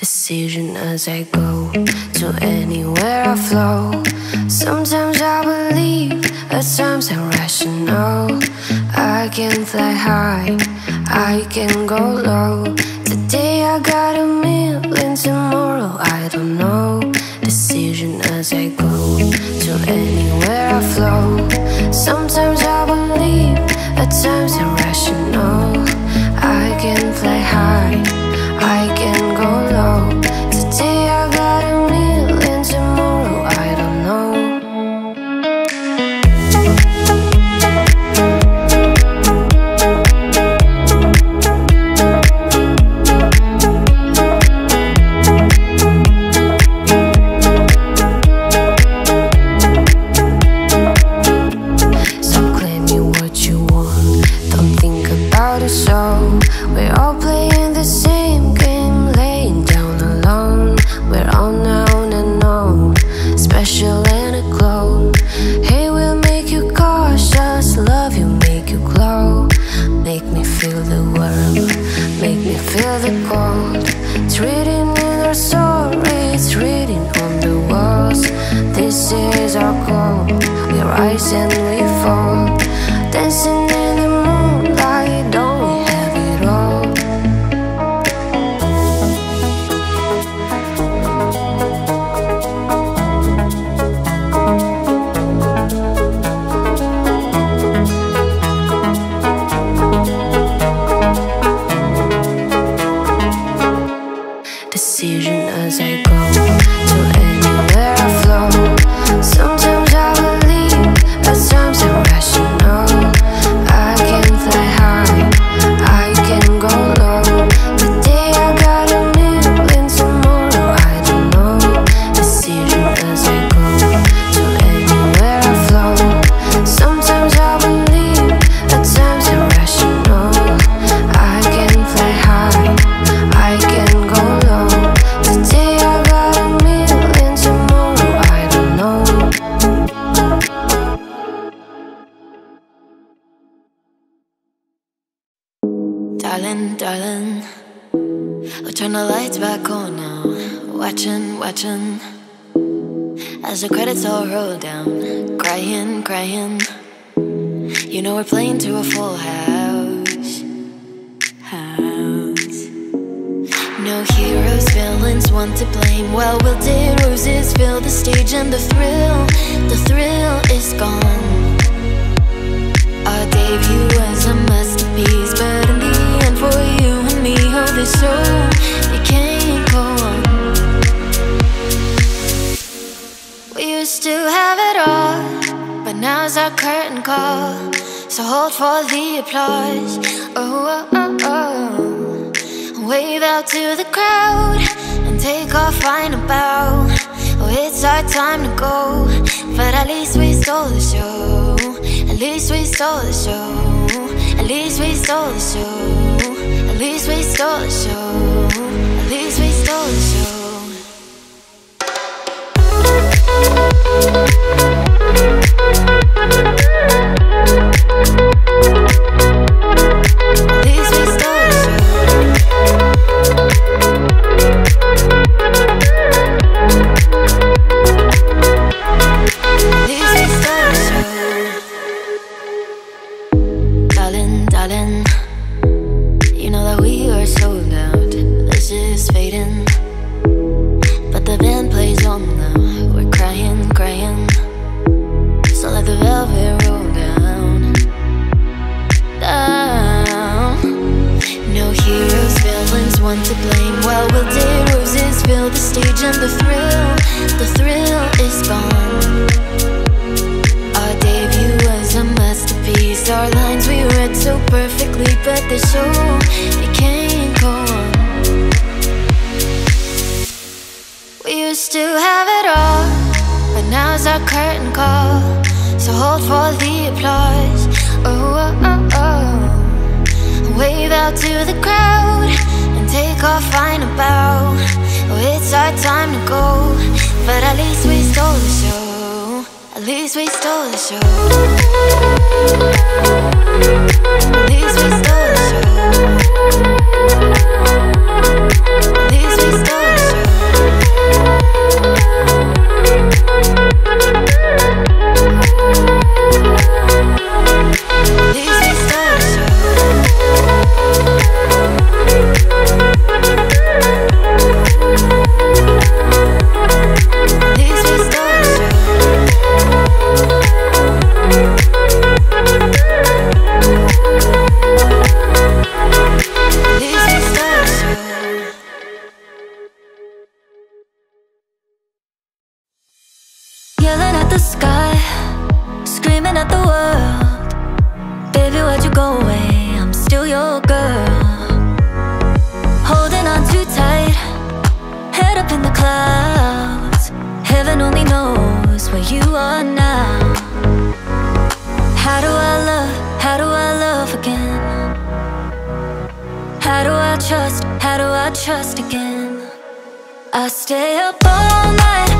Decision as I go, to anywhere I flow. Sometimes I believe, at times I'm rational. I can fly high, I can go low. Today I got a million, tomorrow I don't know. Decision as I go, to anywhere I flow. Sometimes I believe, at times I'm rational. I can fly high, I can go low. Today I got a million, tomorrow I don't know. So claim me what you want, don't think about it, so we're all playing the same. Feel the cold, it's written in our soul, it's written on the walls. This is our call, we rise and we fall. Dancing in the moonlight, don't we have it all? Decision as I go, to anywhere I flow. Sometimes I believe, at times I'm rational. I can fly high, I can go low. Today I got a million, tomorrow I don't know. Decision as I go, to anywhere I flow. Sometimes I believe, at times I'm rational. I can fly high, I can go low. Darling, I'll turn the lights back on now. Watching as the credits all roll down. Crying, you know we're playing to a full house. No heroes, villains, one to blame. Well, we'll did roses fill the stage, and the thrill is gone. Our debut was a masterpiece, but in the end for you and me, oh, this show, it can't go on. We used to have it all, but Now's our curtain call, so hold for the applause. Oh, oh, oh, oh. Wave out to the crowd and take our final bow. Oh, it's our time to go, but at least we stole the show. At least we stole the show. At least we stole the show. At least we stole the show. At least we stole the show. Stay up all night,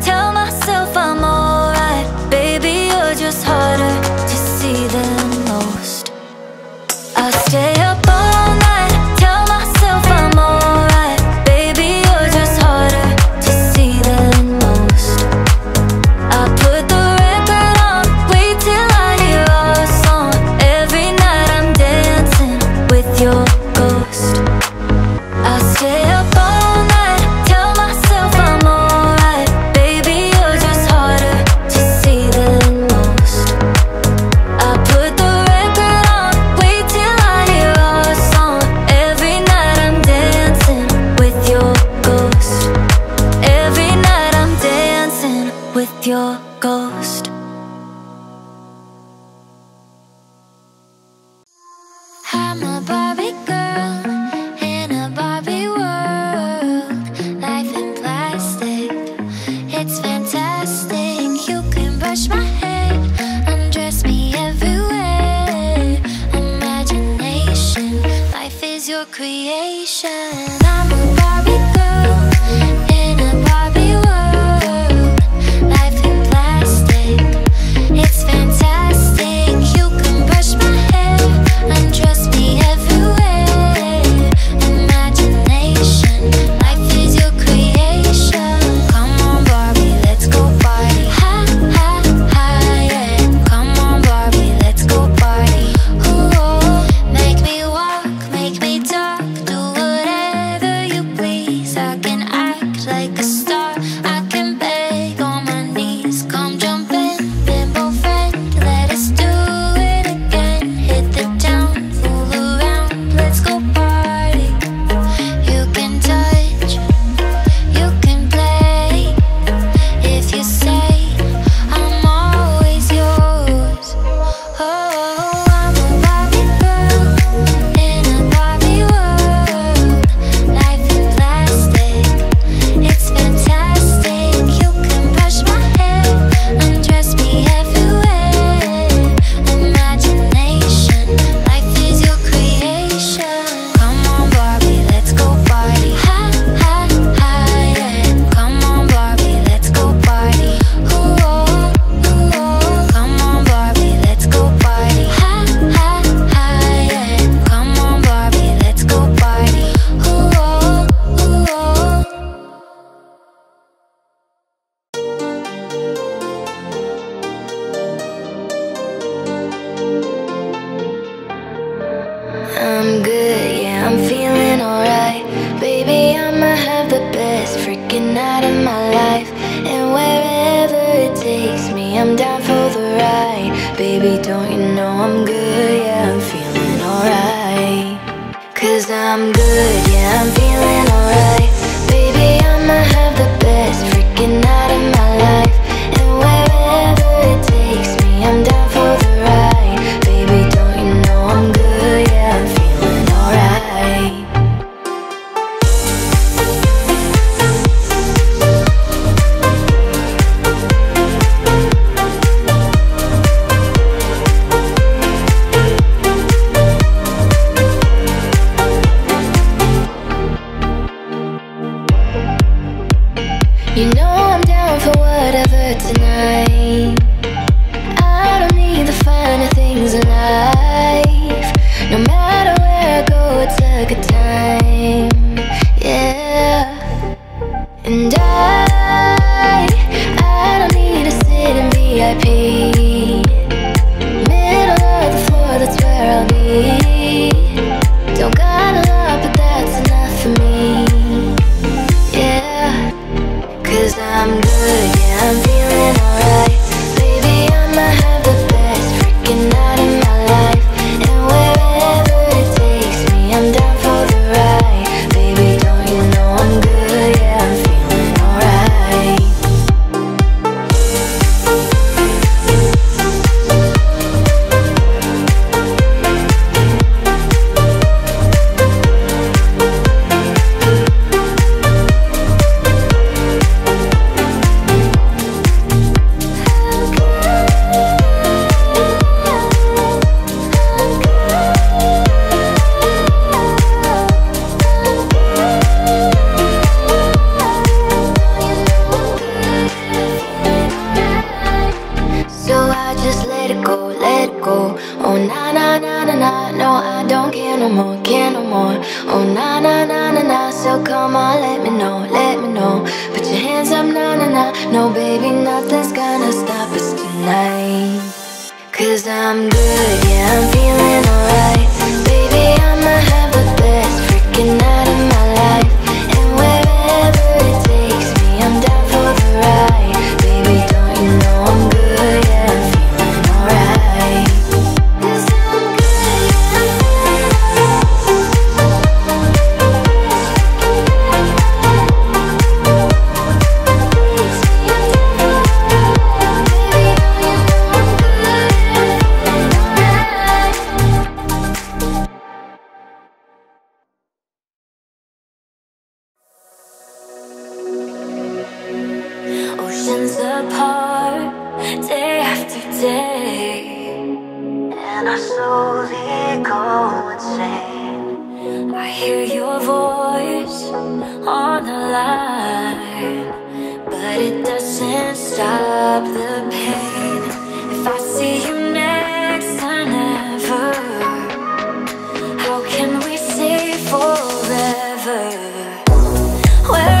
tell myself I'm alright. slowly go insane. I hear your voice on the line, but it doesn't stop the pain. If I see you next time, never. How can we stay forever? More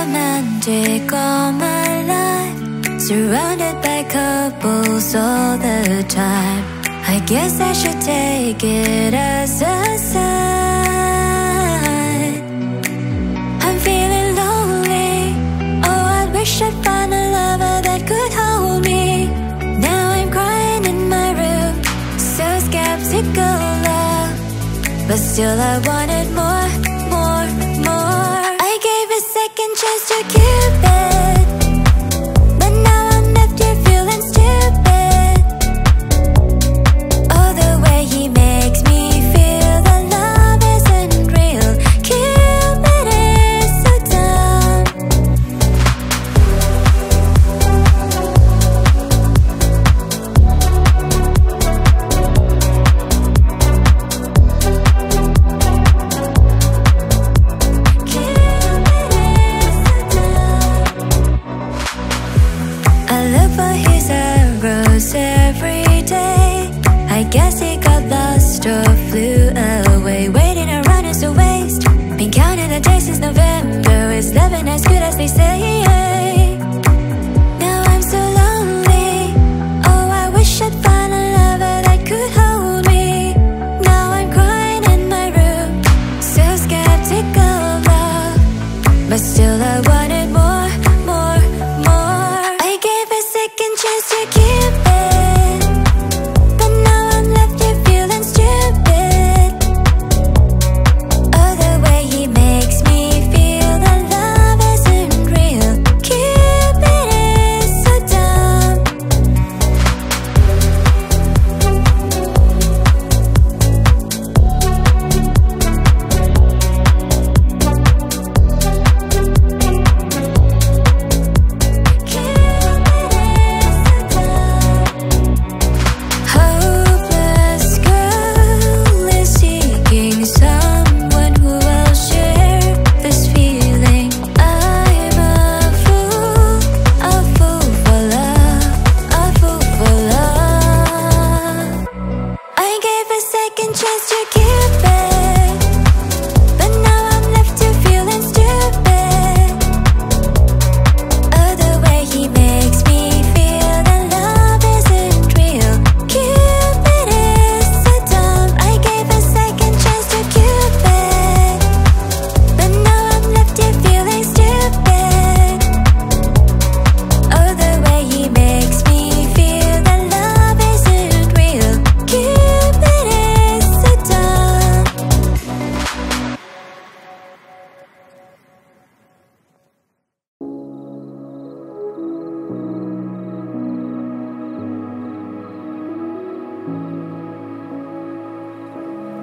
romantic all my life, surrounded by couples all the time. I guess I should take it as a sign. I'm feeling lonely. Oh, I wish I'd find a lover that could hold me. Now I'm crying in my room, so skeptical love, but still I wanted more. Second chance to Cupid, but now I'm left here feeling stupid. Oh, the way he makes me feel that love isn't real. Cupid is so dumb. Guess he got lost or flew away. Waiting around is a waste. Been counting the days since November. Is loving as good as they say? Now I'm so lonely. Oh, I wish I'd find a lover that could hold me. Now I'm crying in my room, so skeptical of love, but still I wanted more, more, more. I gave a second chance to Cupid.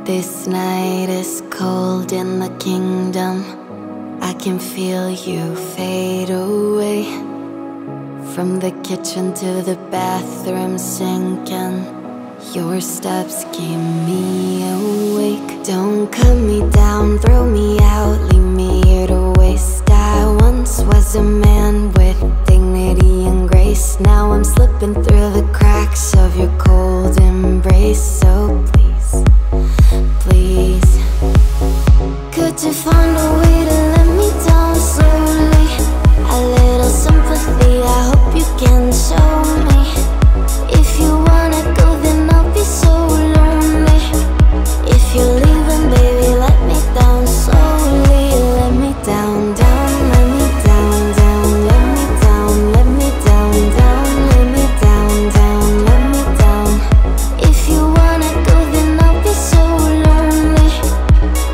This night is cold in the kingdom. I can feel you fade away. From the kitchen to the bathroom sinking, your steps keep me awake. Don't cut me down, throw me out, leave me here to waste. I once was a man with dignity and grace. Now I'm slipping through the cracks of your cold embrace. So please, please, could you find a way to let me down slowly? A little sympathy, I hope you can show me. If you wanna go, then I'll be so lonely. If you're leaving, baby, let me down slowly. Let me down, down, let me down, down. Let me down, let me down, down. Let me down, down, let me down. If you wanna go, then I'll be so lonely.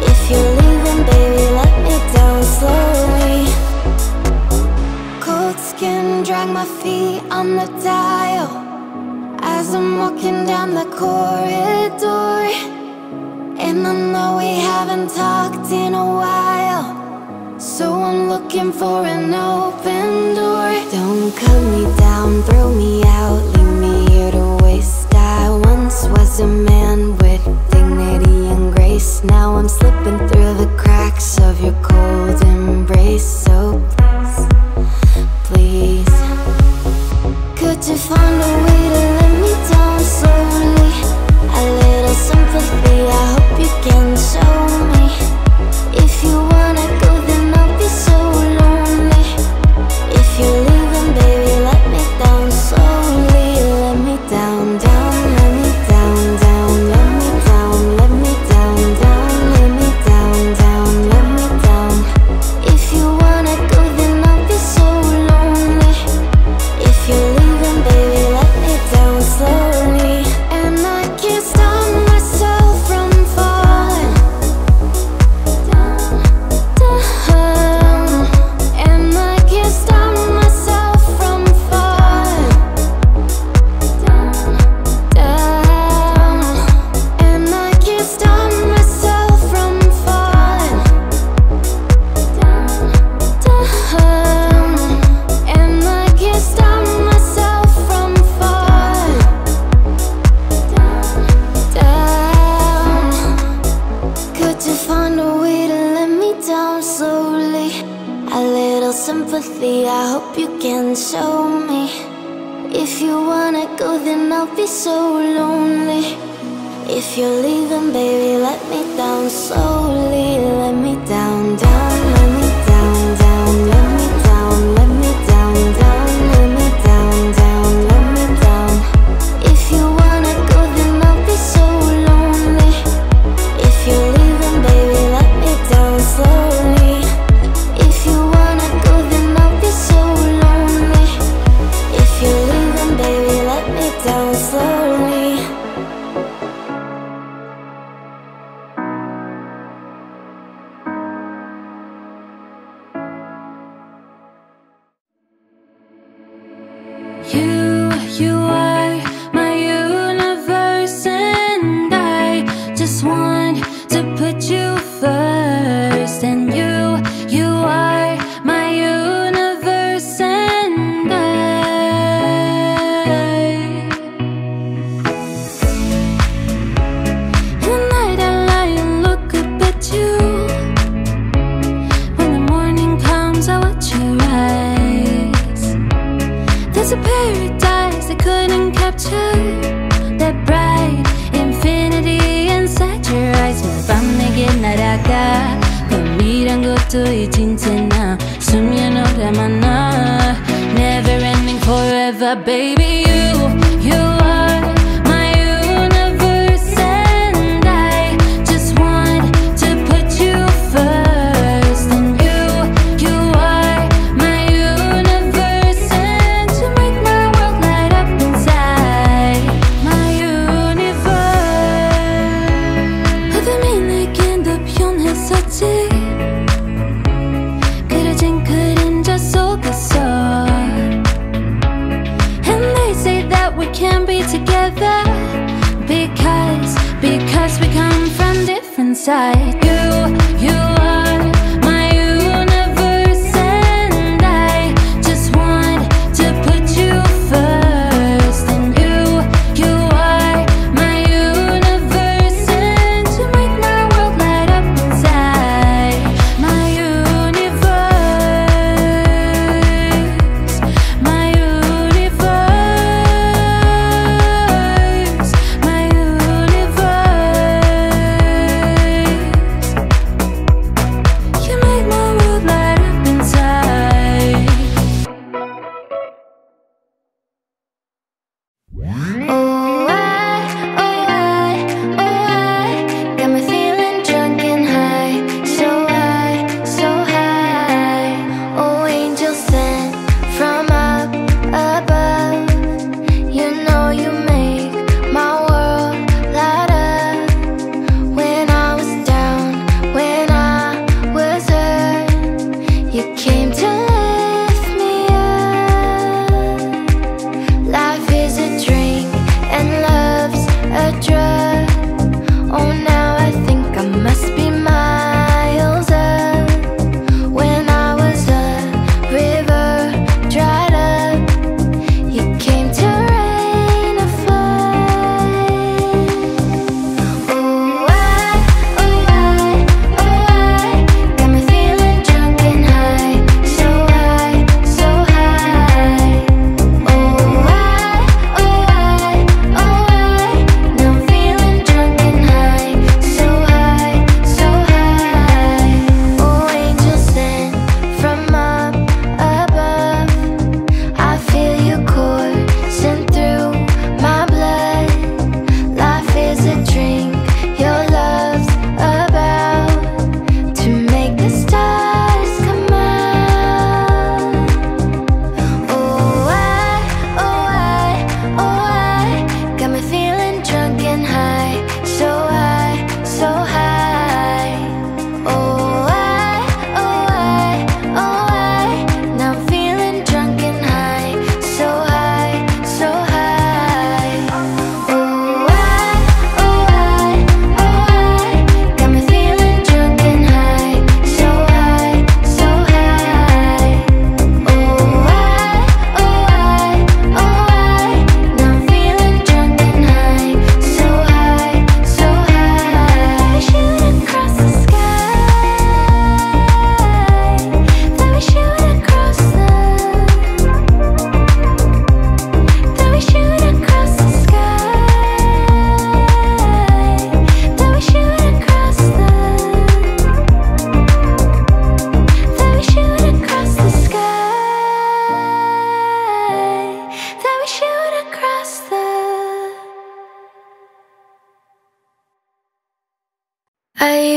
If you're leaving, baby, let me down slowly. Cold skin, drag my feet on the tile as I'm walking down the corridor. And I know we haven't talked in a while, so I'm looking for an open door. Don't cut me down, throw me out, leave me here to waste. I once was a man with dignity and grace. Now I'm slipping through the cracks of your cold embrace. So please, please, could you find a way to let me down slowly? A little sympathy, I hope you can show me. If you wanna go, then I'll be so lonely. sympathy, I hope you can show me. If you wanna go, then I'll be so lonely. If you're leaving, baby, let me down slowly. Let me down, down, let me down, down, let me down, let me down, down, let me down, down, let me down. If you wanna go, then I'll be so lonely. If you're leaving, baby, let me down slowly. If you wanna go, then I'll be so lonely. If you're leaving, baby, let me down slowly.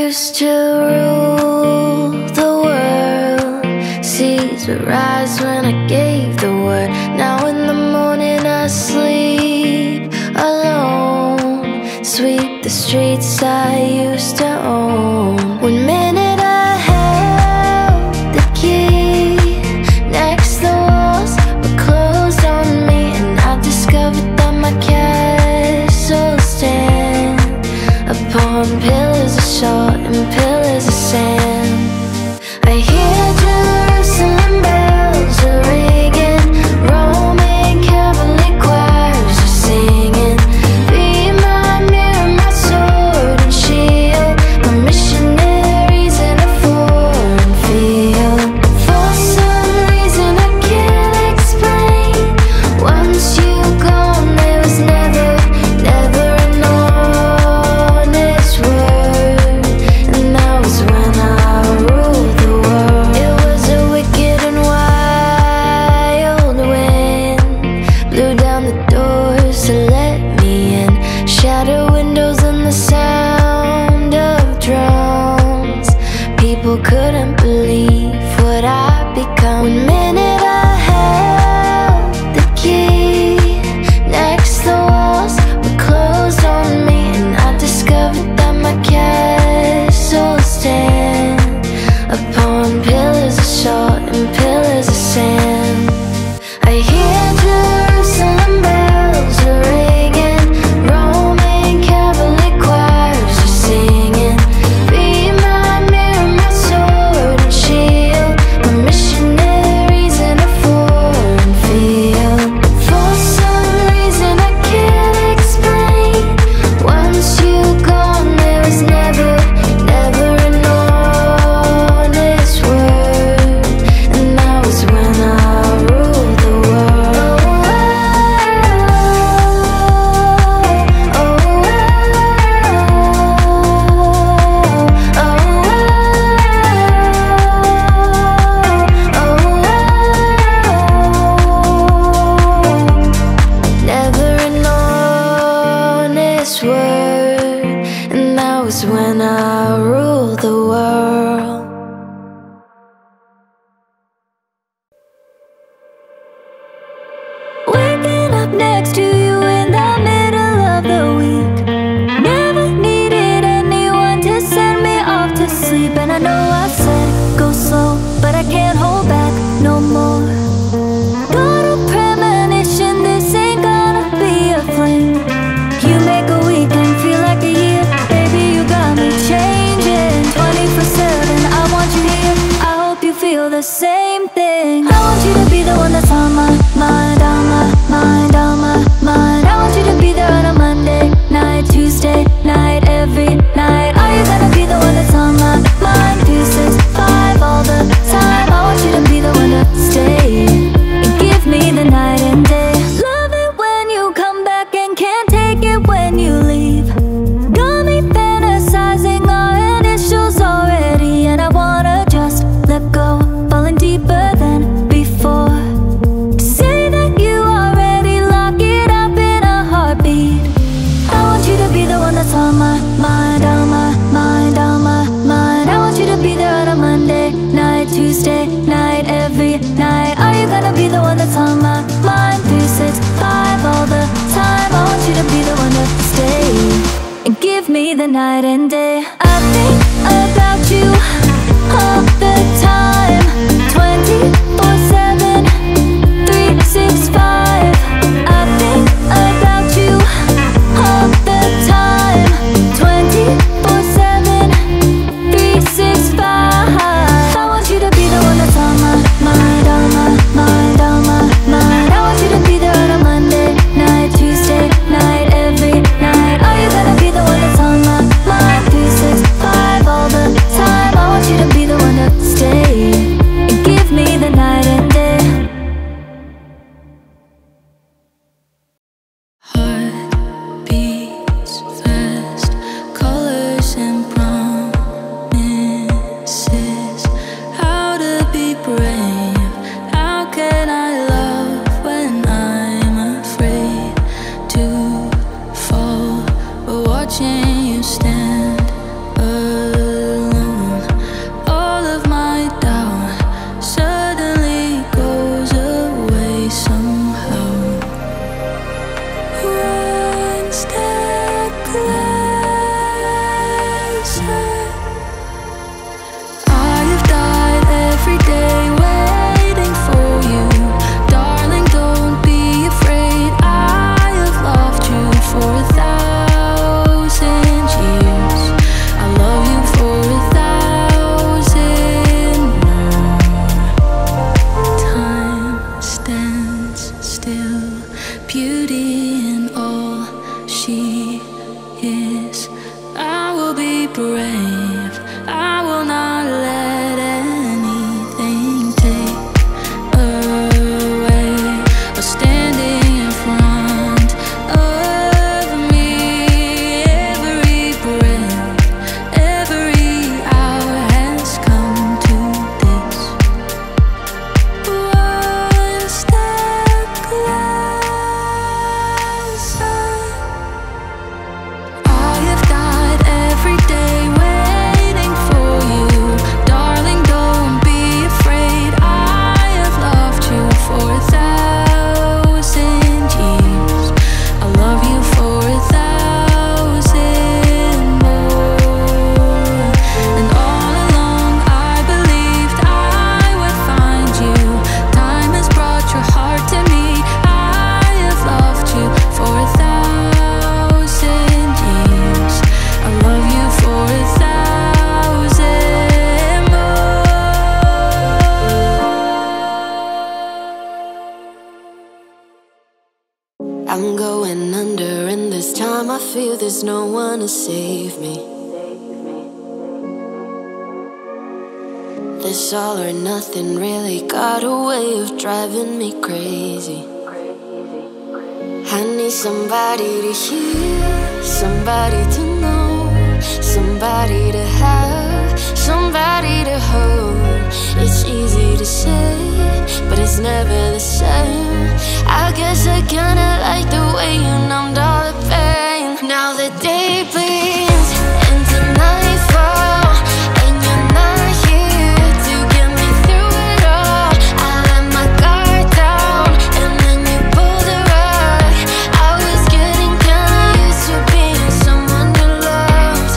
Years to rule the world, seas would rise when I gave the word. Now in the morning I sleep alone, sweep the streets I used to own. One minute I held the key, next the walls were closed on me, and I discovered that my castle stands upon pillars of salt and pillars of sand. I hear Jerusalem bells are ringing, Roman Catholic choirs are singing, be my mirror, my sword and shield, my missionaries in a foreign field. For some reason I can't explain, once you gone there was never an honest word. Couldn't believe what I'd become. One minute I held the key, next the walls were closed on me, and I discovered that my castle stands upon pillars of salt and pillars of sand. I hear Jerusalem bells are ringing, Roman Catholic choirs are singing, when I rule the world. Waking up next to you in the middle of the week, never needed anyone to send me off to sleep. And I know I said go slow, but I can't hold back no more. Got a premonition, this ain't gonna be a fling. You make a weekend feel like a year. Changing 24/7, I want you here, I hope you feel the same thing. I want you to be the one that's on my mind, on my mind, on my mind. I want you to be there on a Monday night, Tuesday night, every night. Are you gonna be the one that's on my mind, 2, 6, 5, all the time? I want you to be the one to stay and give me the night and day. Love it when you come back and can't take it when you leave. Tuesday night, every night. Are you gonna be the one that's on my mind, 3, 6, 5, all the time? I want you to be the one to stay and give me the night and day. I think about you all the time, 24/7, 365. I think about you all the time, 24/7, 365. time I feel there's no one to save me. This all or nothing really got a way of driving me crazy. I need somebody to hear, somebody to know, somebody to have, somebody to hold. It's easy to say, but it's never the same. I guess I kinda like the way you numbed all the pain. Now the day bleeds into nightfall, and you're not here to get me through it all. I let my guard down, and then you pulled the rug. I was getting kinda used to being someone you loved.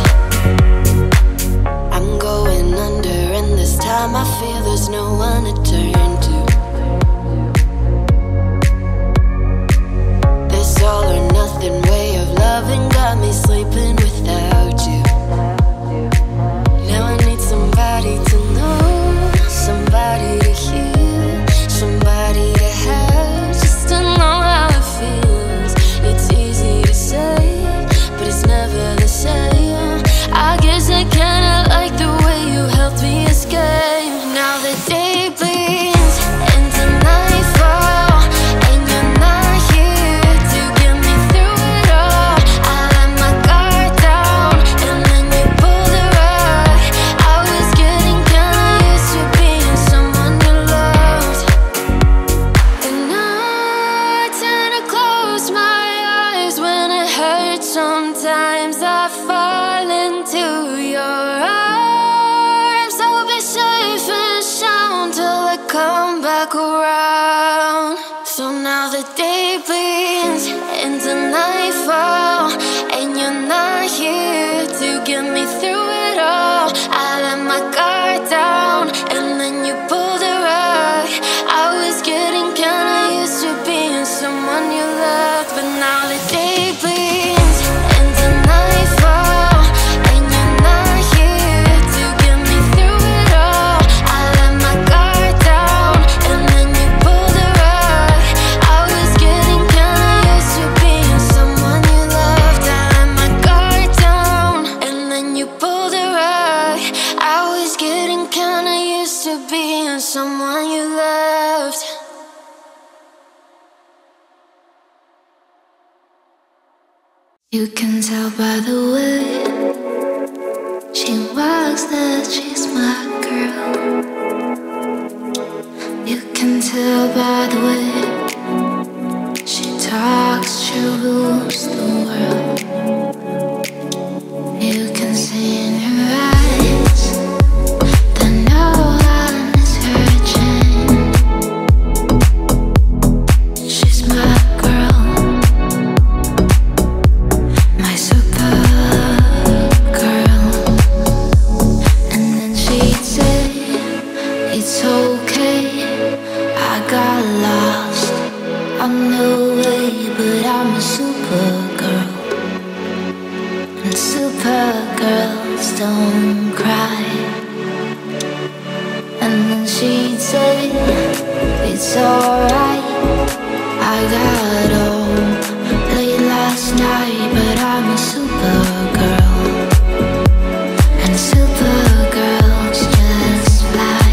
I'm going under, and this time I feel there's no one to turn to. Way of loving got me sleeping without you. Now I need somebody to know, somebody to hear, somebody to have, just to know how it feels. It's easy to say, but it's never the same. I guess I kinda like the way you helped me escape. Now the day bleeds into nightfall. You can tell by the way she walks that she's my girl. You can tell by the way she talks, she rules the world. You can see in her eyes that no one is her chain. She's my don't cry. And then she'd say, it's alright. I got home late last night, but I'm a supergirl. And supergirls just fly.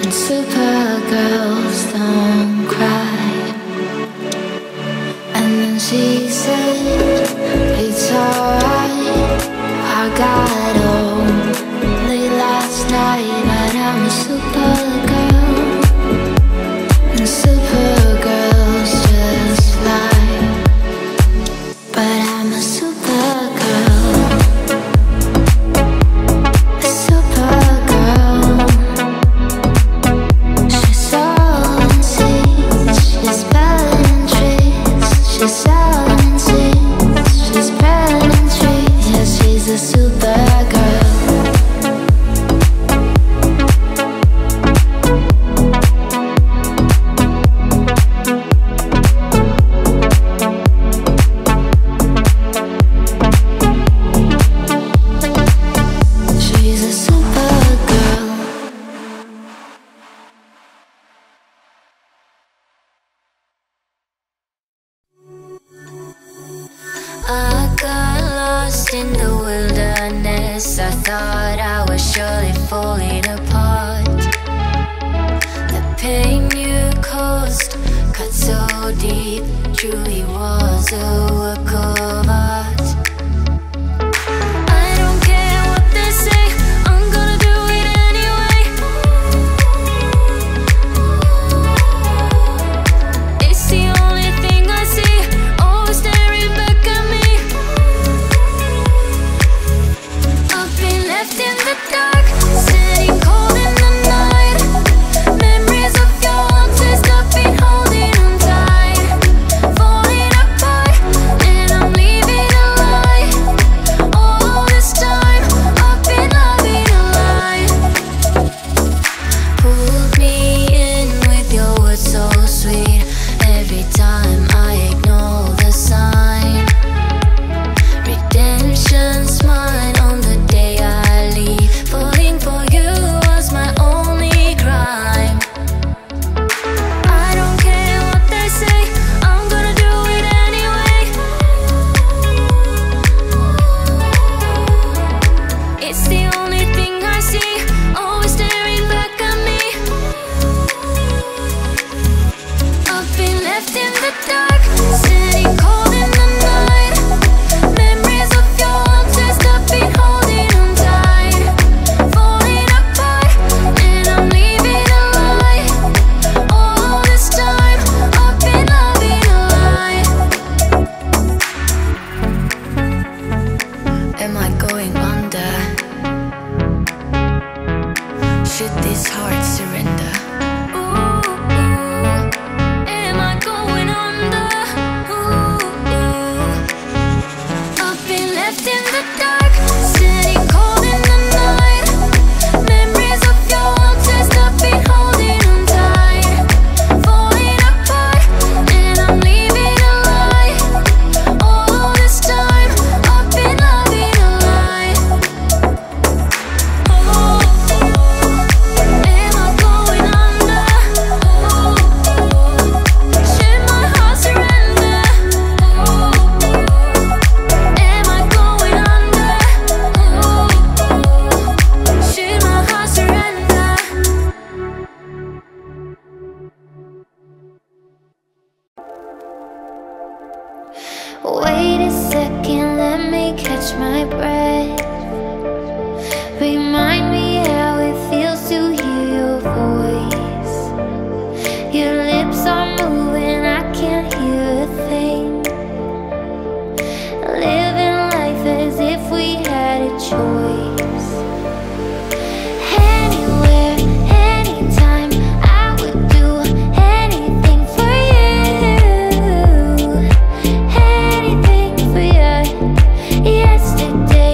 Supergirls don't cry. this, I thought I was surely falling apart. The pain you caused cut so deep, truly was a work of art. Yesterday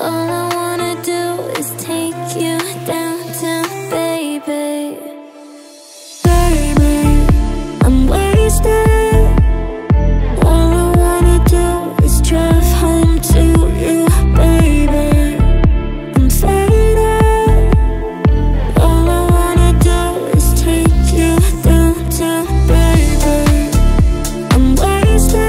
All I wanna do is take you downtown, baby. Baby, I'm wasted. All I wanna do is drive home to you, baby. I'm faded. All I wanna do is take you downtown, baby. I'm wasted.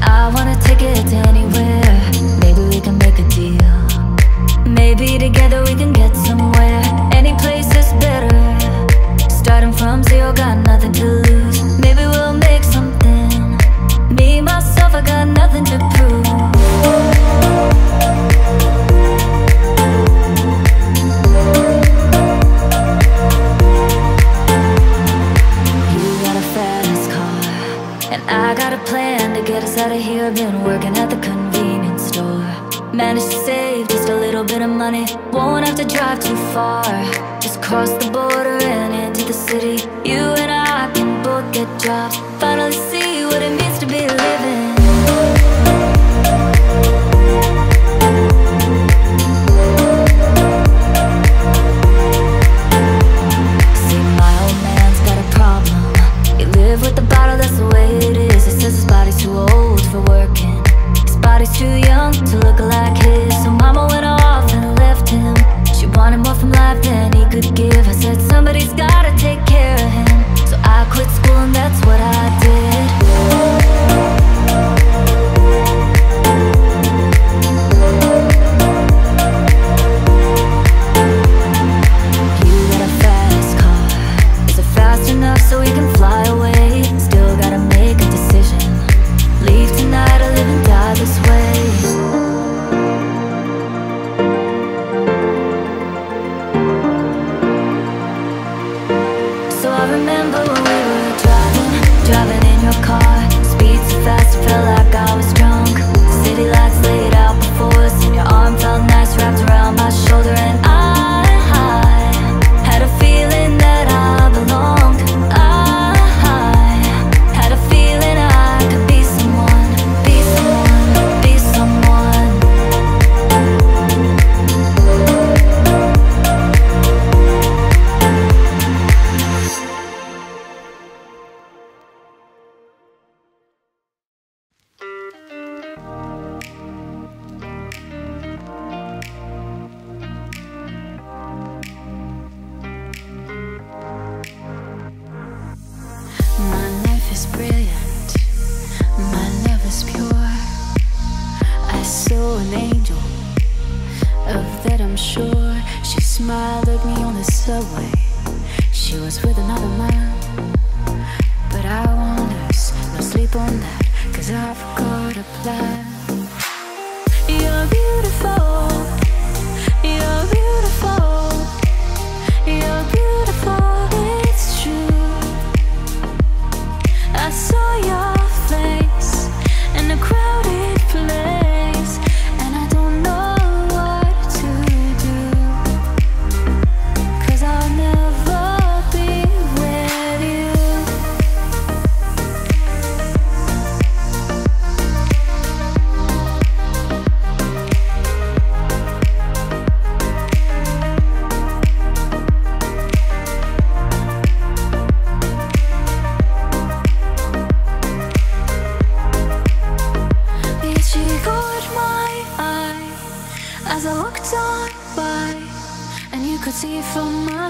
I wanna take it to anywhere. Maybe we can make a deal. Maybe together we can get somewhere. Any place is better. Starting from zero, got nothing to lose. Maybe we'll make something. Me, myself, I got nothing to prove. I got a plan to get us out of here. Been working at the convenience store. Managed to save just a little bit of money. Won't have to drive too far. Just cross the border and into the city. You and I can both get jobs. Finally see what it means to be living. See, my old man's got a problem. You live with the bottle, that's the way it is. His body's too old for working. His body's too young to look like his. So mama went off and left him. She wanted more from life than he could give. I said somebody's gotta take care of him. So I quit school and that's what I did. You got a fast car. Is it fast enough so we can fly away? Still gotta make a decision. Leave tonight or live and die this way. So I remember when we were driving in your car. Speed so fast, it felt like I was drunk. City lights laid out before us, and your arm felt nice wrapped around my shoulder. And I had a feeling that I belonged.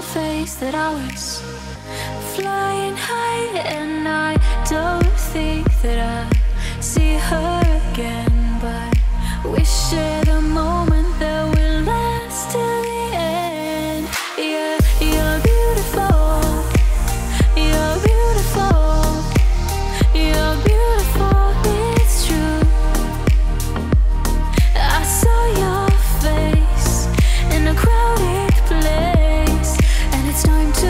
my face that I was flying high, and I don't think that I see her again, but we shared a moment that will last till the end. Yeah, you're beautiful, you're beautiful, you're beautiful, it's true. I saw your face in a crowded place, and it's time to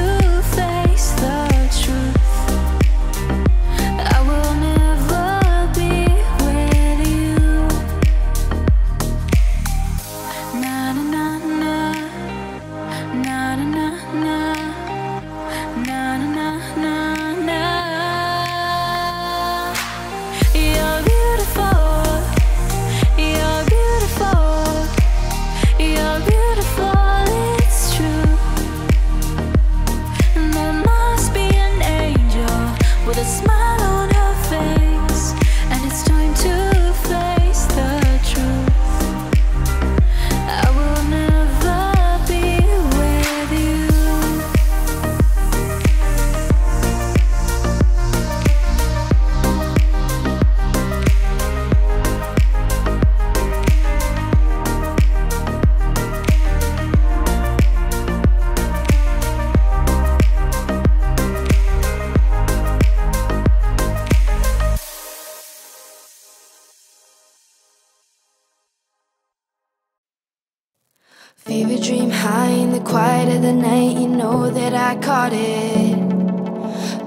fever dream high in the quiet of the night. You know that I caught it.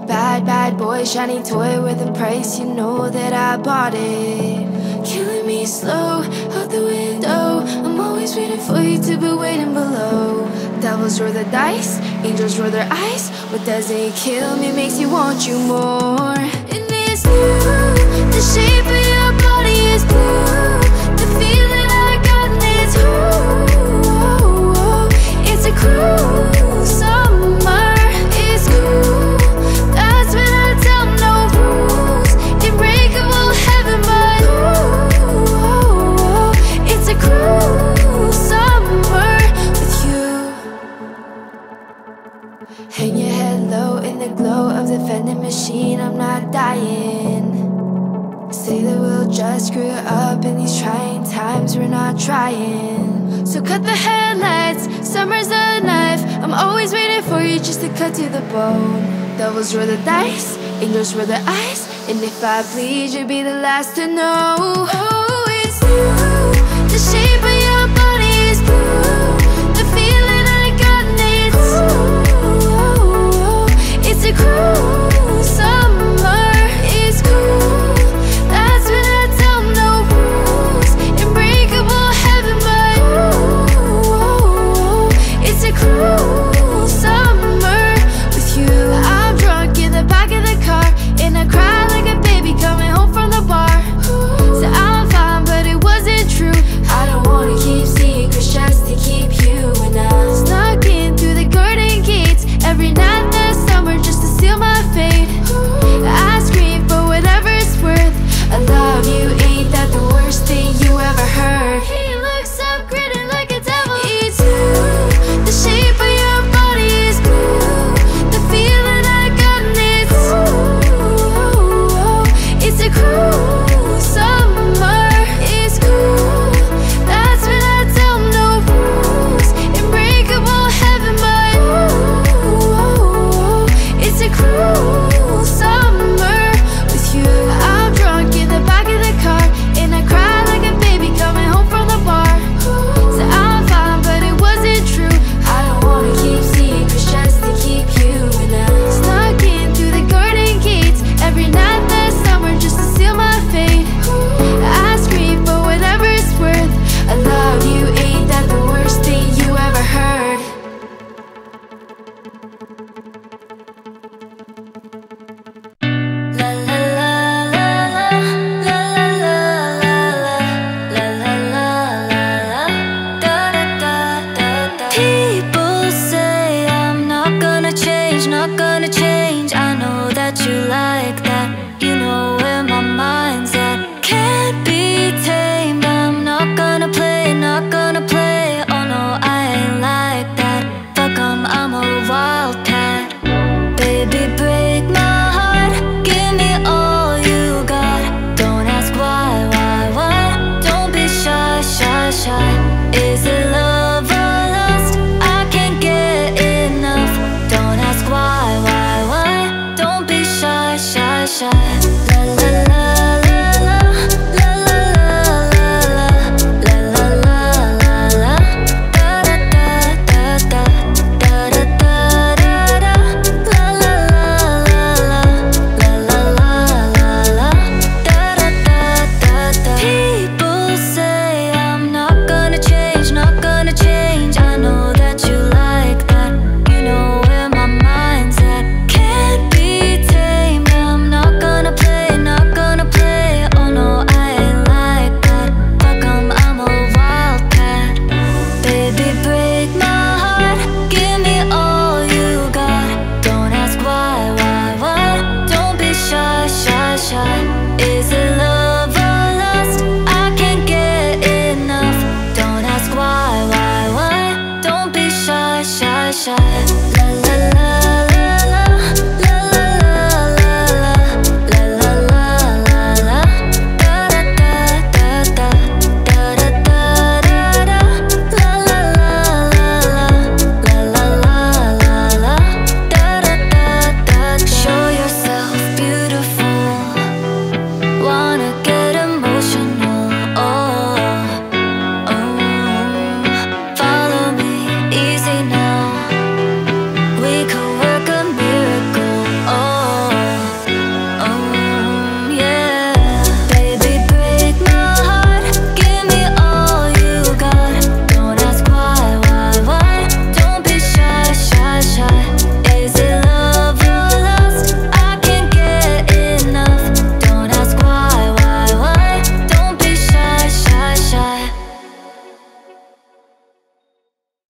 Bad, bad boy, shiny toy with a price. You know that I bought it. Killing me slow, out the window. I'm always waiting for you to be waiting below. Devils roll the dice, angels roll their eyes. What doesn't kill me makes me want you more. And it's you, the shape of your body is blue. The feeling I got, and it's who. It's a cruel summer, it's cool. That's when I tell no rules. Unbreakable heaven, but ooh, it's a cruel summer with you. Hang your head low in the glow of the vending machine. I'm not dying. Say that we'll just screw up in these trying times. We're not trying. So cut the headlights, summer's a knife. I'm always waiting for you just to cut to the bone. Devils roll the dice, angels roll their eyes. And if I bleed, you'll be the last to know. Oh, it's you, the shape of your body is blue. The feeling I got, and it's ooh, it's a cruel summer, it's cool. Cruel summer with you. I'm drunk in the back of the car, and I cry like a baby coming home from the bar. Said I'm fine, but it wasn't true. I don't want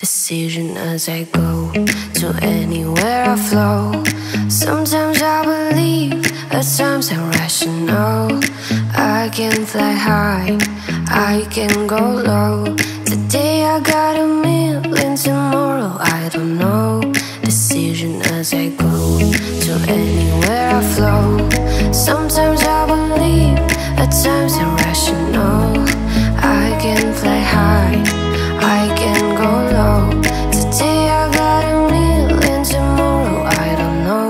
Decision as I go, to anywhere I flow. Sometimes I believe, at times I'm rational. I can fly high, I can go low. Today I got a million, tomorrow I don't know. Decision as I go, to anywhere I flow. Sometimes I believe, at times I'm rational. I can fly high, I can go low. Today I got a million, tomorrow I don't know.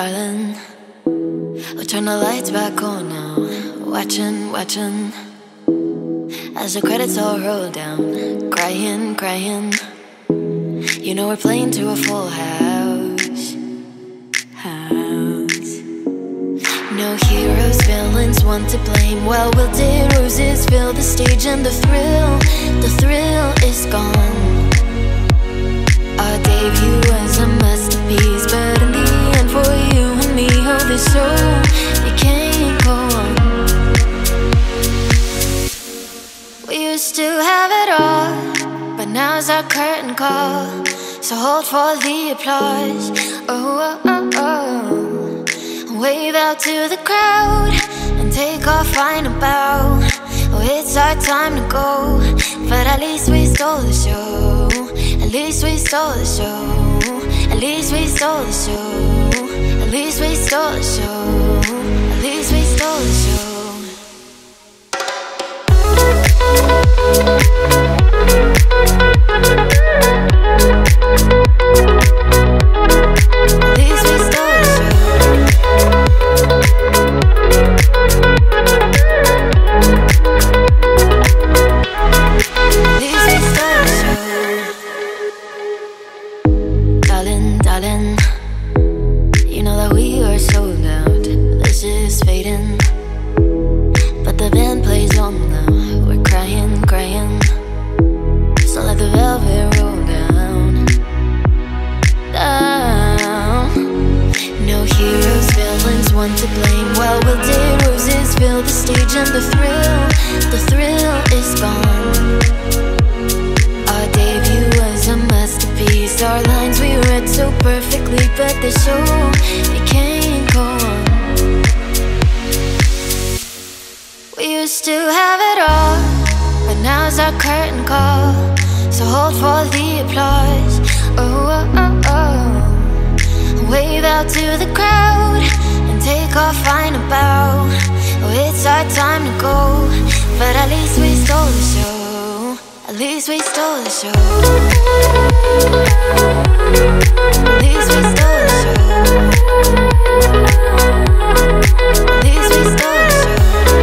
Darling, I'll turn the lights back on now. Watching as the credits all roll down. Crying, you know we're playing to a full house. No heroes, villains, one to blame. Well, wilted roses fill the stage, and the thrill is gone. I gave you as a masterpiece, but in the end for you and me, oh, this show, it can't go on. We used to have it all, but now's our curtain call. So hold for the applause, oh, oh, oh. Wave out to the crowd, and take our final bow. Oh, it's our time to go, but at least we stole the show. At least we stole the show. At least we stole the show. At least we stole the show. At least we stole the show. At least we stole. You know that we are sold out, this is fading. perfectly, but there's so you can't go on. We used to have it all, but now's our curtain call, so hold for the applause. Oh, oh, oh. Wave out to the crowd and take our final bow. Oh, it's our time to go, but at least we stole the show. At least we stole the show. At least we stole the show. At least we stole the show.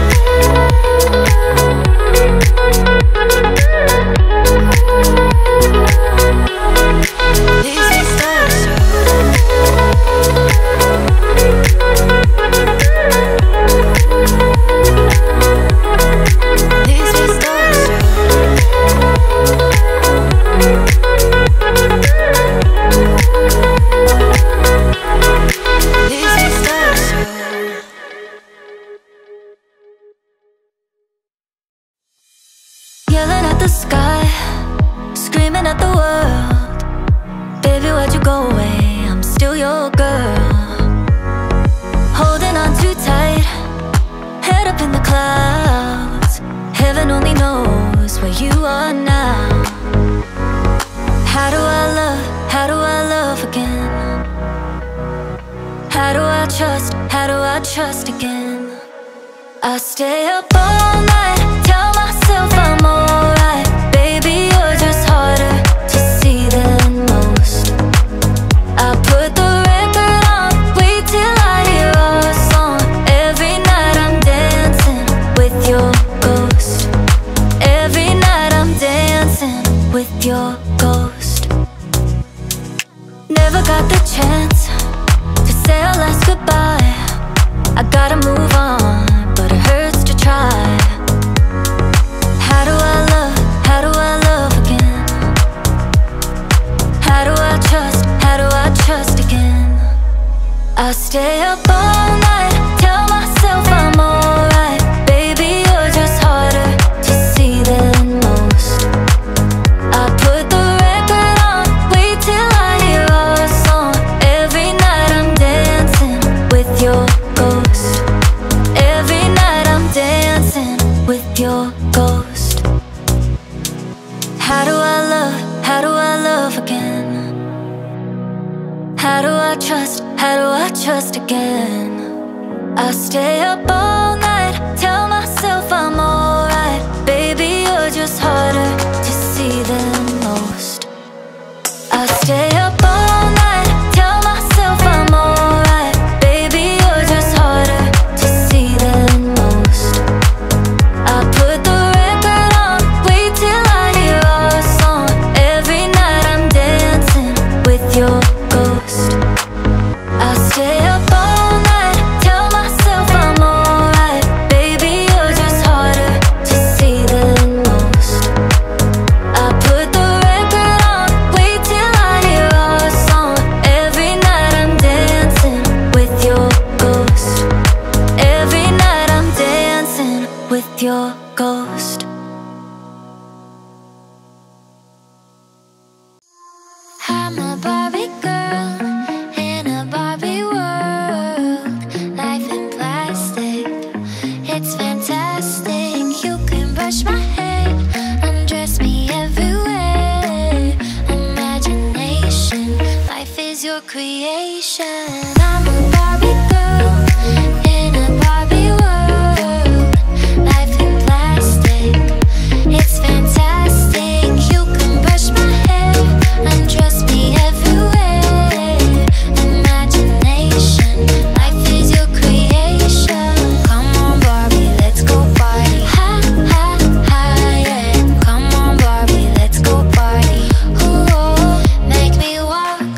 At least we stole the show.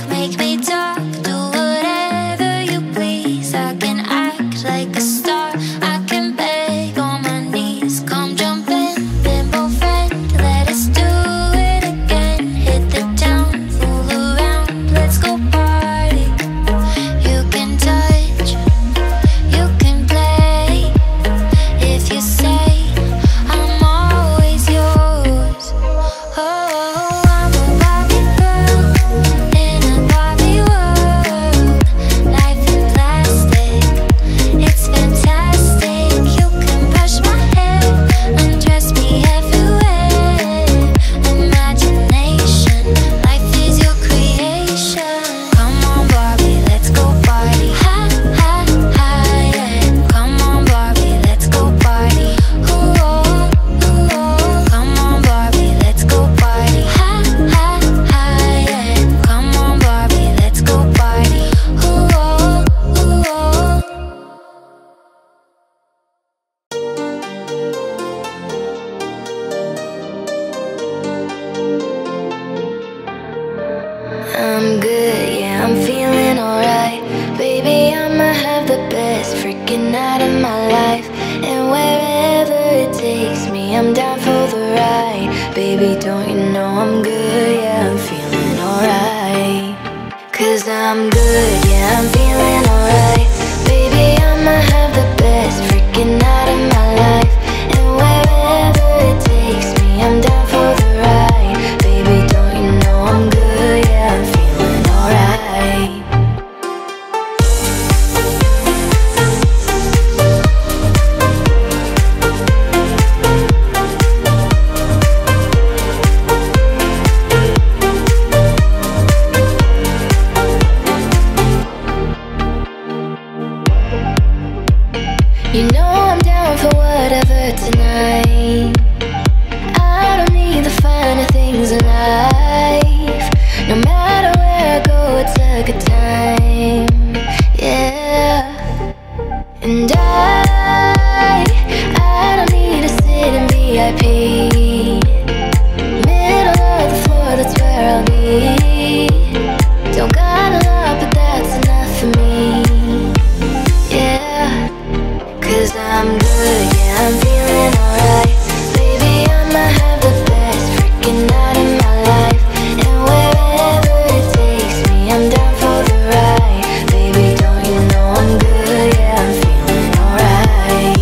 Make me talk, do whatever. I'm down for the ride. Baby, don't you know I'm good? Yeah, I'm feeling alright. 'Cause I'm good, yeah, I'm feeling alright. Baby, I'ma have the best freaking night of my life. And wherever it takes me, I'm down for the ride. Baby, don't you know I'm good? Yeah, I'm feeling alright. You know I'm down for whatever tonight. I don't need the finer things in life. No matter where I go, it's a good time. Yeah. And I don't need to sit in VIP. Middle of the floor, that's where I'll be. Don't got a lot, but that's enough for me. Cause I'm good, yeah, I'm feeling alright. Baby, I'ma have the best freaking night of my life. And wherever it takes me, I'm down for the ride. Baby, don't you know I'm good, yeah, I'm feeling alright.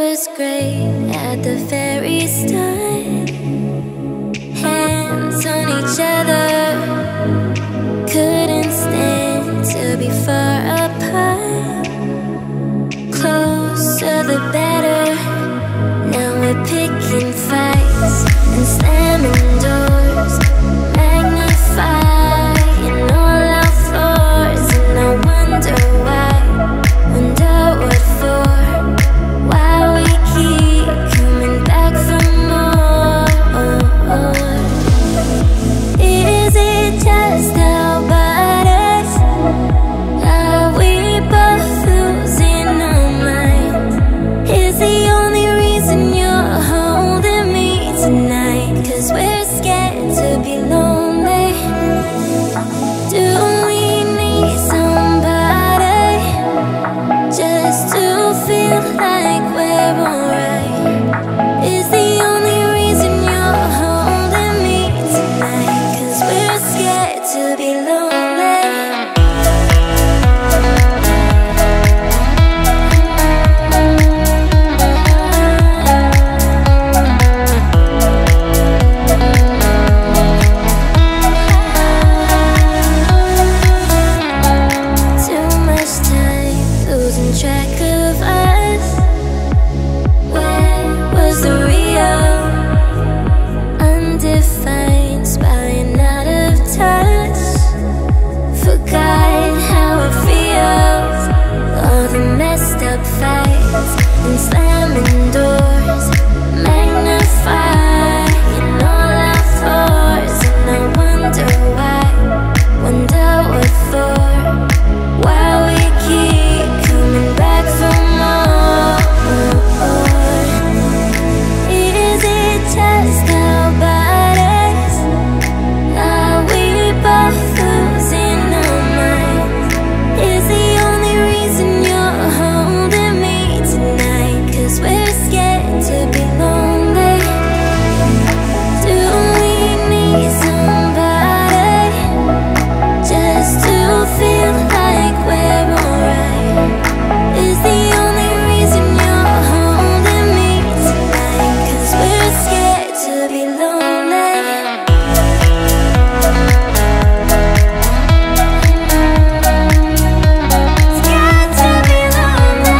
was great at the very start. Hands on each other, couldn't stand to be far apart. Closer the better, now we're picking fights and slamming doors, magnifying all our flaws. And I wonder why, wonder what for, why we keep coming back for more. Is it just how bad us? Are we both losing our minds? Is the only reason you're holding me tonight, 'cause we're scared to be lonely? Do we need somebody just to feel like we're alright? Is the only reason you're holding me tonight, 'cause we're scared to be lonely? Too much time losing track of us. Where was the real, undefined spying out of touch? Forgot how it feels, all the messed up fights and slamming doors, magnifying all our flaws. And I wonder why, wonder what for, why we keep coming back for more. Is it just how bad us? Are we both losing our minds? Is the only reason you're holding me tonight, 'cause we're scared to be lonely? Do we need somebody just to feel like we're alright? Is the only reason you're holding me tonight, 'cause we're scared to be lonely? Scared to be lonely.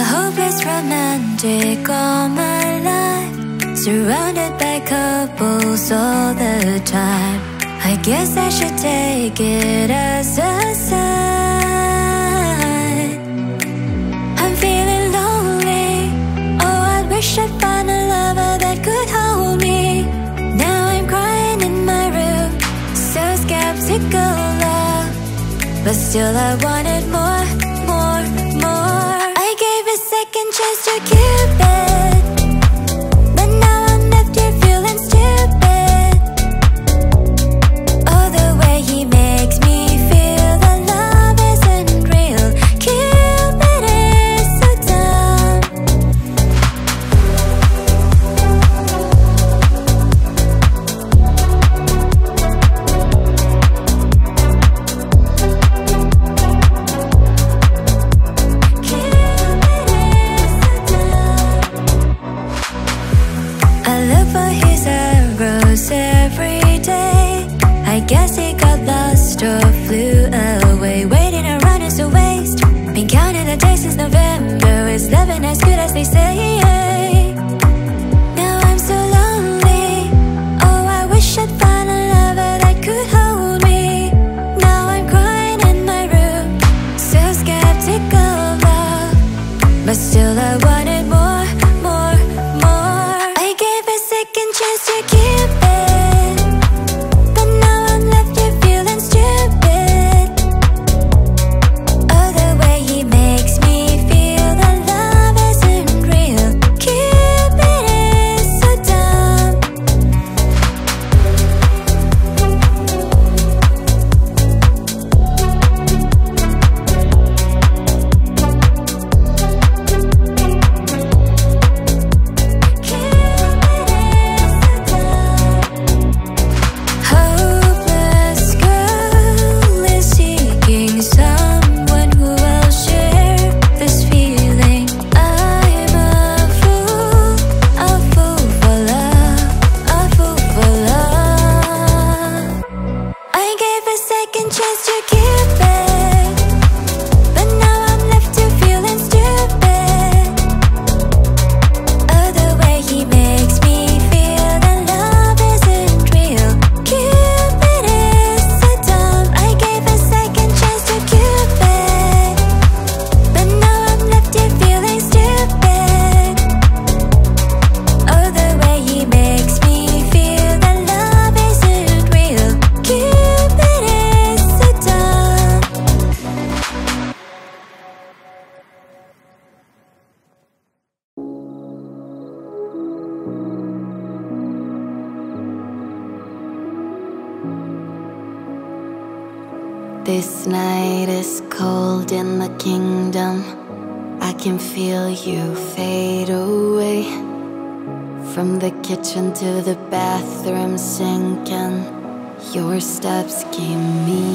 A hopeless romantic all my life, surrounded by couples all the time. I guess I should take it as a sign. I'm feeling lonely. Oh, I wish I'd find a lover that could hold me. Now I'm crying in my room, so skeptical love, but still I wanted more, more, more. I gave a second chance to Cupid, but now I'm left here feeling stupid. Oh, the way he makes me feel that love isn't real. Cupid is so dumb. I look for his arrows every day. I guess he got lost or flew away. Waiting around is a waste. Been counting the days since November. Is loving as good as they say? Now I'm so lonely. Oh, I wish I'd find a lover that could hold me. Now I'm crying in my room, so skeptical of love, but still I wanted more, more, more. I gave a second chance to Cupid, but now I'm left here feeling stupid. second chance to give back, but now I'm left to feeling stupid. Oh, the way he makes me feel that love isn't real. Cupid is so dumb. I gave a second chance to Cupid, but now I'm left to feeling stupid. Oh, the way he makes me this night is cold in the kingdom. I can feel you fade away, from the kitchen to the bathroom sinking. Your steps keep me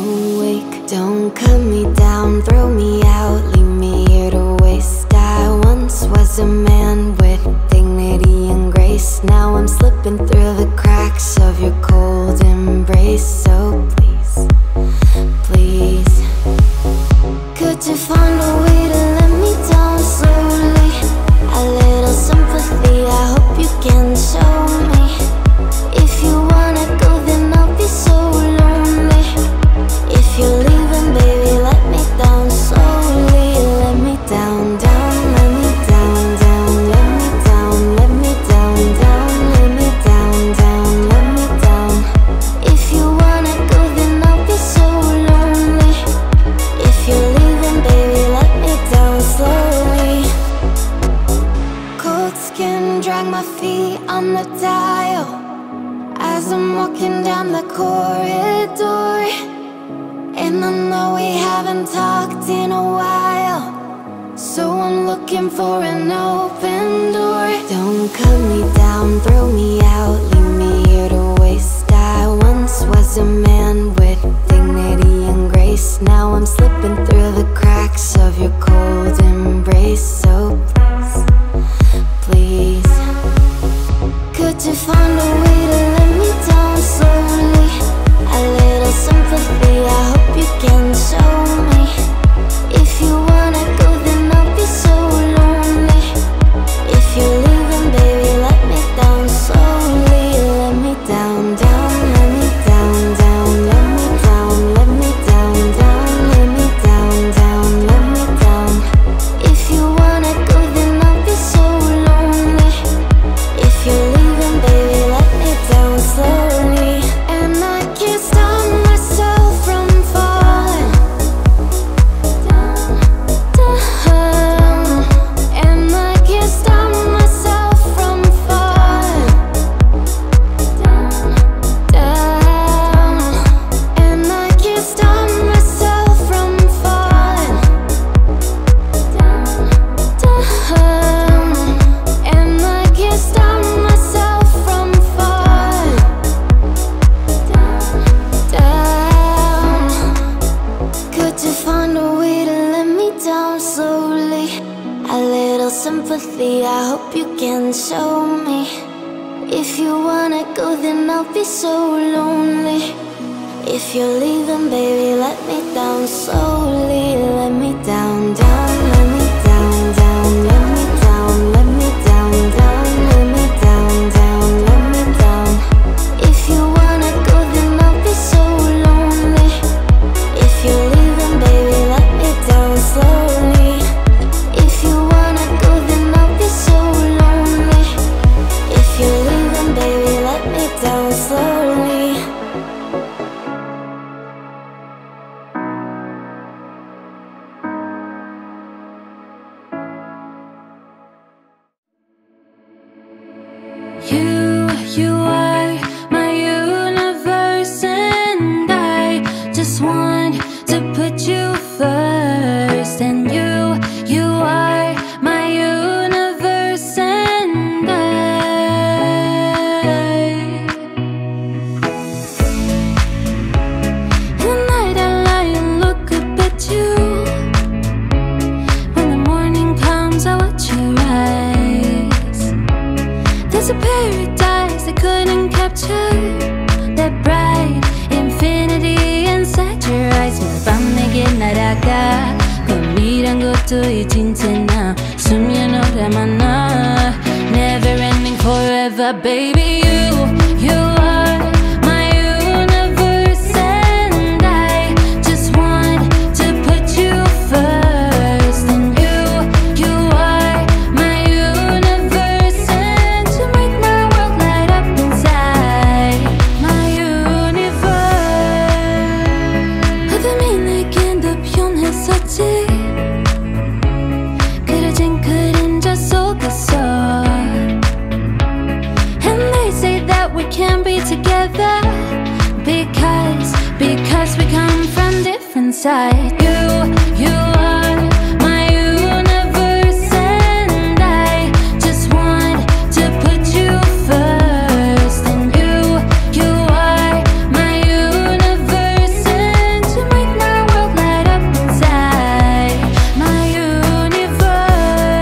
awake. Don't cut me down, throw me out, leave me here to waste. I once was a man with dignity and grace. Now I'm slipping through the cracks of your cold embrace. So please, please, could you find a way to let me down slowly? A little sympathy, I hope you can show me. If you wanna go, then I'll be so lonely. If you're leaving, baby, let me down slowly. Let me down, down, let me down, down. Let me down, let me down, down. Let me down, down, let me down. If you wanna go, then I'll be so lonely. If you're leaving, baby, let me down slowly. Cold skin, drag my feet on the dial as I'm walking down the corridor. And I know we haven't talked in a while, so I'm looking for an open door. Don't cut me down, throw me out, leave me here to waste. I once was a man with dignity and grace. Now I'm slipping through the cracks of your cold embrace. So please, please, could you find a way to let me down slowly? A little sympathy, I hope you can show me. If you wanna go, then I'll be so lonely. If you're leaving, baby, let me down slowly. Let me down, down, let me down, down. Let me down, let me down, down. Let me down, down, let me down. If you wanna go, then I'll be so lonely. If you're leaving, baby, let me down slowly. And I can't stop myself from falling down. And I can't stop myself from falling down. And I can't stop myself from falling down. And I can't stop myself from falling down. Could you find a way to let me down slowly? A little sympathy, I hope you can show me. If you wanna go, then I'll be so lonely. If you're leaving, baby, let me down slowly. Let me down, down, let me down, down. Let me down, let me down, down. Let me down, down, let me down. If you wanna go, then I'll be so lonely. If you're leaving, baby, let me down slowly. If you wanna go, then I'll be so lonely. If you're leaving, baby, let me down slowly. が고민한 것도 잊은 채 나 숨이 너라마 나 Never ending forever baby you are my universe and I just want to put you first and you are my universe and you make my world light up inside my universe 어둠이 내겐 더 변했었지 그려진 그림자 속에서 We can be together because we come from different sides. You are my universe, and I just want to put you first. And you are my universe, and you make my world light up inside. My universe, my universe.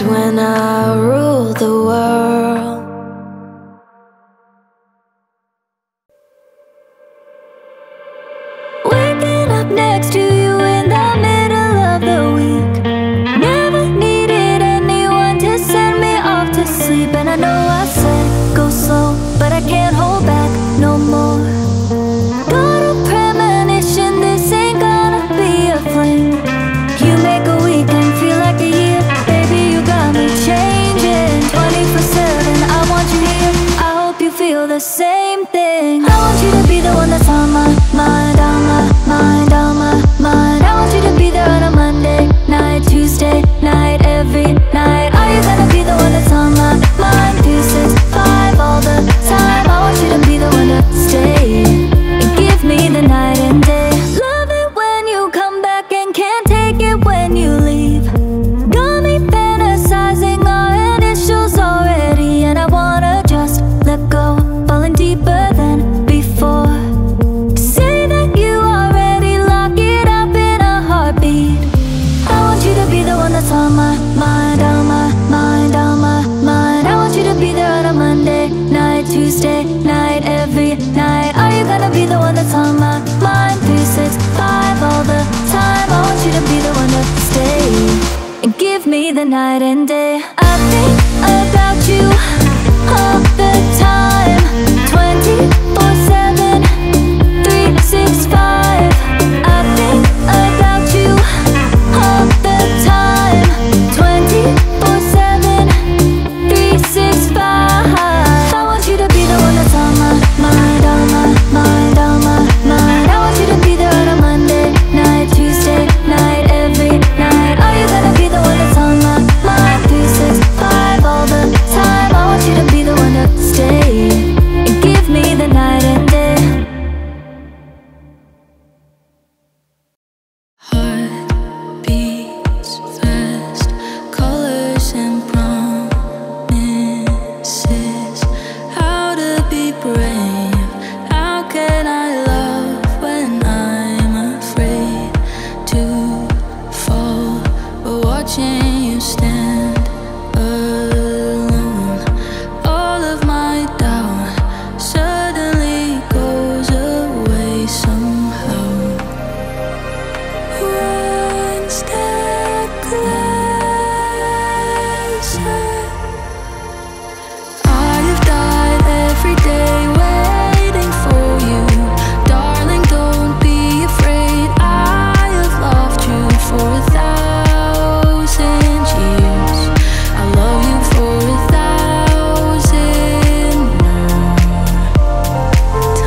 days when I rule the world. Waking up next to you in the middle of the week, never needed anyone to send me off to sleep. And I know I said go slow, but I can't hold back no more. Got a premonition, this ain't gonna be a fling. You make a weekend feel like a year. Baby, you got me changing 24/7, I want you here. I hope you feel the same thing. I want you to be the one that's on my mind, on my mind, on my mind. I want you to be there on a Monday night, Tuesday night, every night. Are you gonna be the one that's on my mind, 2, 6, 5, all the time? I want you to be the one to stay and give me the night and day. Love it when you come back and can't take it when you leave. Got me fantasizing our initials already, and I wanna just let go, falling deeper than before. Say that you already lock it up in a heartbeat. I want you to be the one that's on my mind, on my mind, on my mind. I want you to be there on a Monday night, Tuesday night, every night. Are you gonna be the one that's on my mind, 3, 6, 5, all the time? I want you to be the one to stay and give me the night and day. I think about you all the time, 24/7, 365. I think about you all the time, 24/7, 365. I want you to be the one that's on my mind, on my mind, on my mind. I want you to be there on a Monday night, Tuesday night, every night. Are you gonna be the one that's on my mind, 3, 6, 5, all the time? I want you to be the one to stay and give me the night and day. Heart beats fast, colors and promises. How to be brave? How can I love when I'm afraid to fall? But watching you stand alone, all of my doubt suddenly goes away somehow. One step closer. I have died every day waiting for you. Darling, don't be afraid. I have loved you for 1,000 years. I love you for 1,000 more.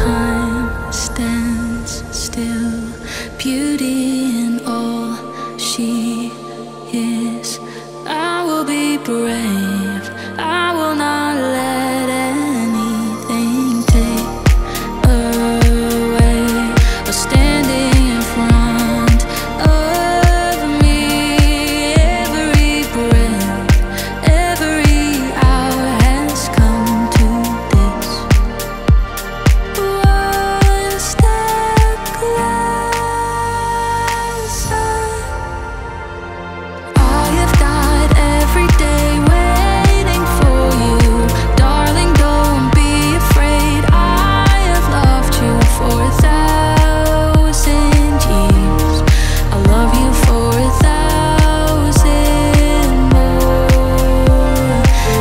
Time stands still, beauty in all she is. I will be brave. I will not let anything take away what's standing in front of me. Every breath, every hour has come to this. One step closer. I have died every day waiting for you. Darling, don't be afraid. I have loved you for 1,000 years. I love you for 1,000 more.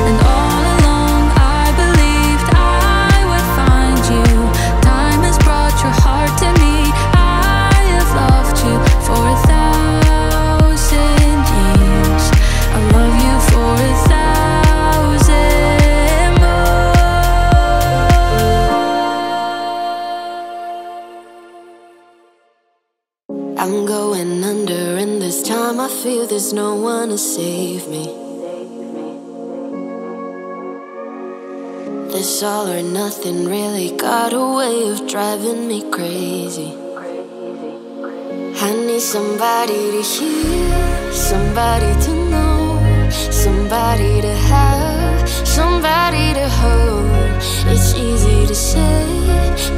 And all along I believed I would find you. Time has brought your heart to me. I have loved you for 1,000 years. I love you for 1,000 more. I'm going under, and this time I feel there's no one to save me. This all or nothing really got a way of driving me crazy. I need somebody to hear, somebody to know, somebody to have, somebody to hold. It's easy to say,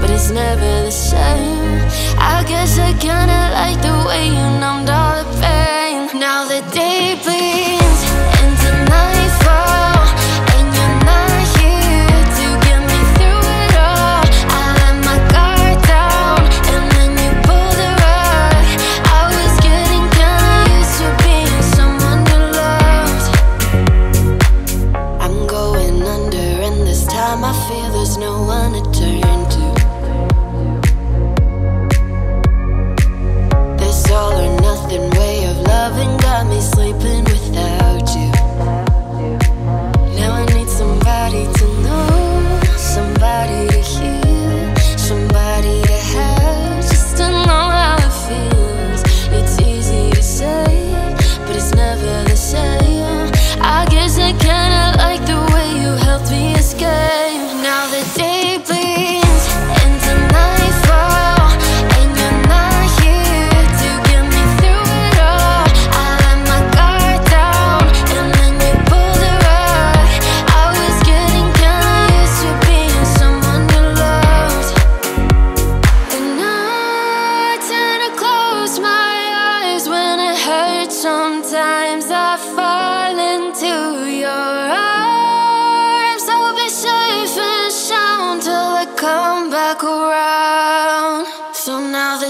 but it's never the same. I guess I kinda like the way you numbed all the pain. Now the day bleeds into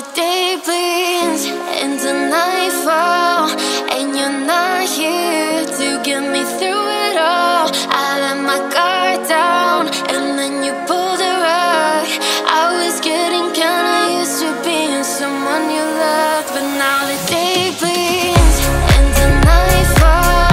the day bleeds into nightfall, and you're not here to get me through it all. I let my guard down, and then you pulled the rug. I was getting kinda used to being someone you loved, but now the day bleeds into nightfall.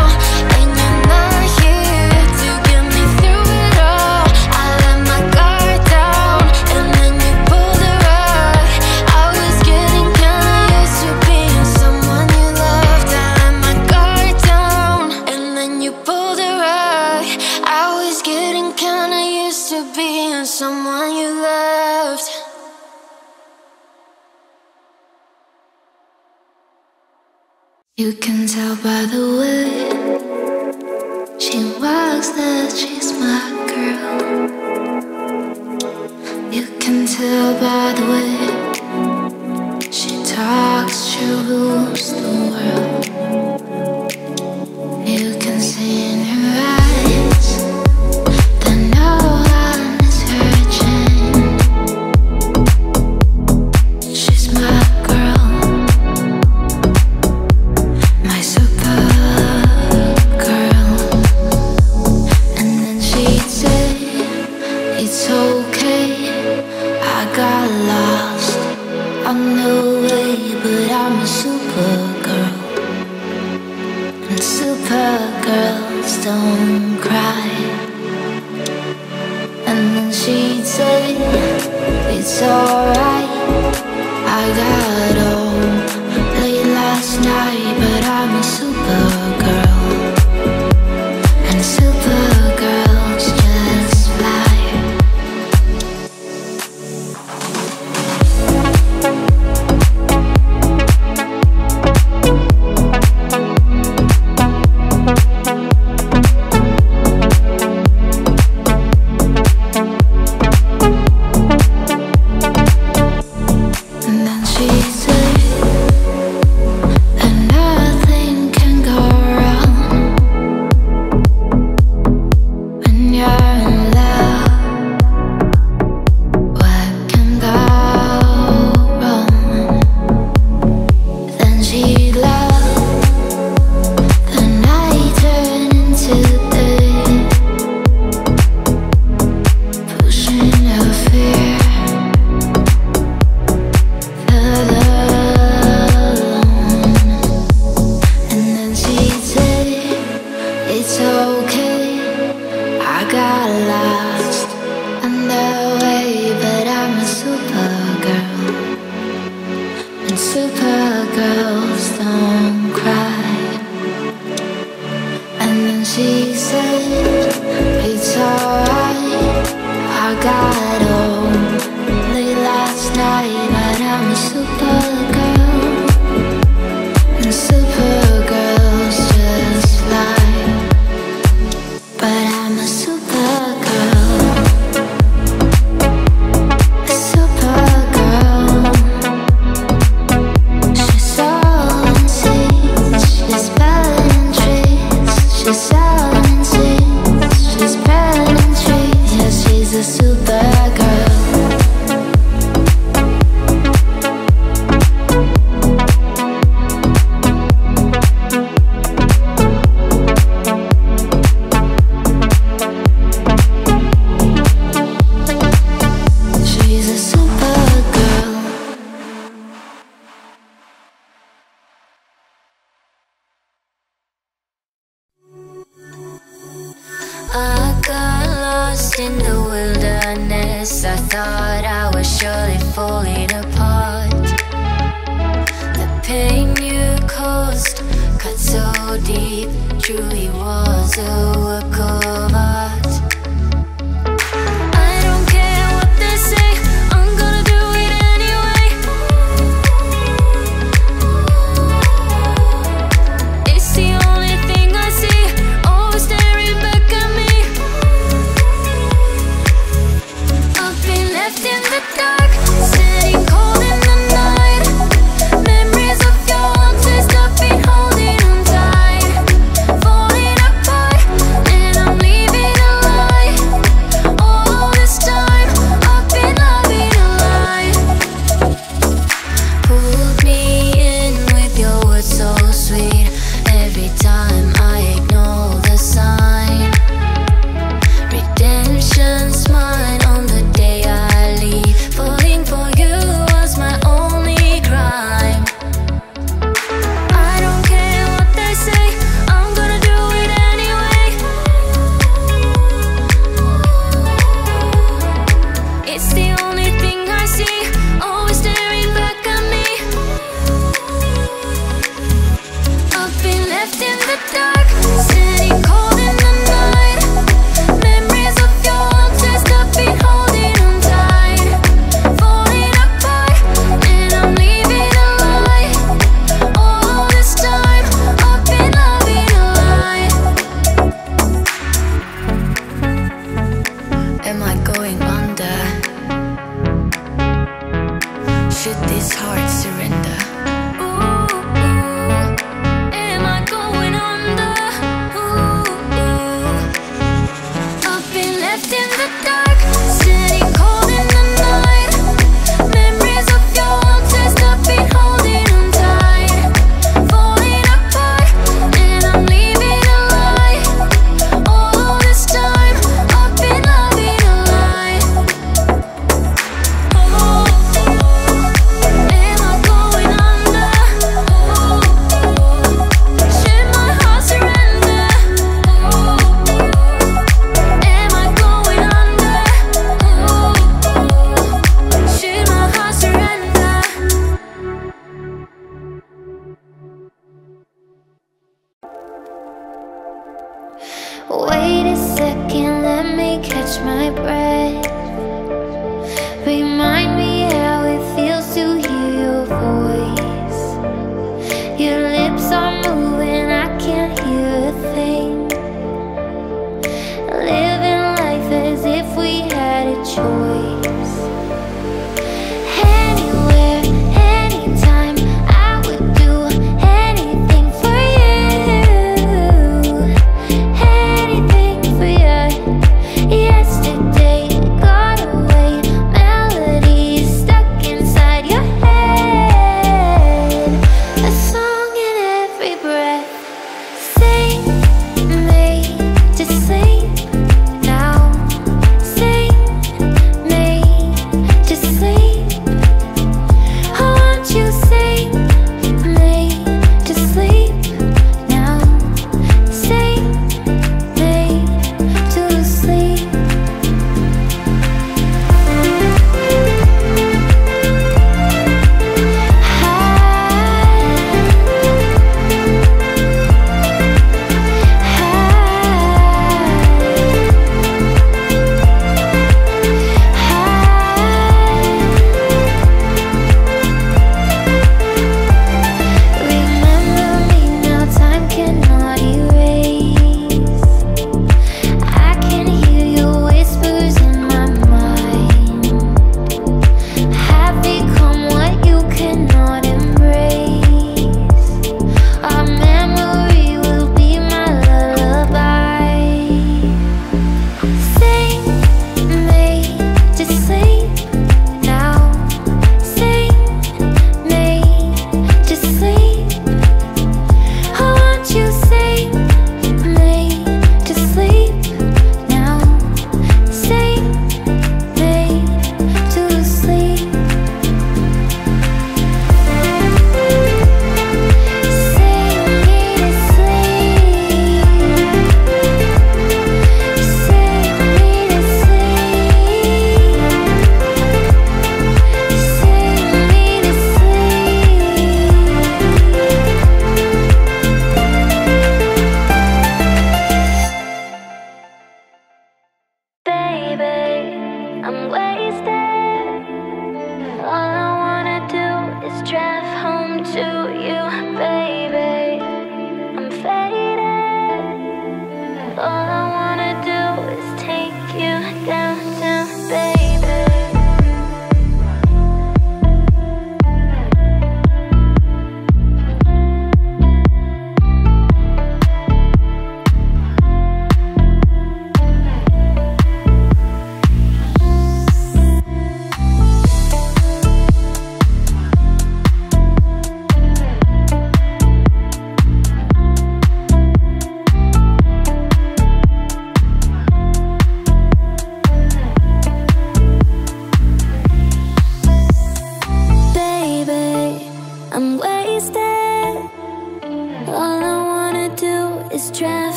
Someone you loved. You can tell by the way she walks that she's my girl. You can tell by the way she talks, she rules the world. You can see in her eyes don't cry. And then she'd say, it's alright. I got home late last night, but I'm a supergirl. And supergirls just fly. catch my breath. Remind me how it feels to hear your voice. Your lips are moving, I can't hear a thing. Living life as if we had a choice.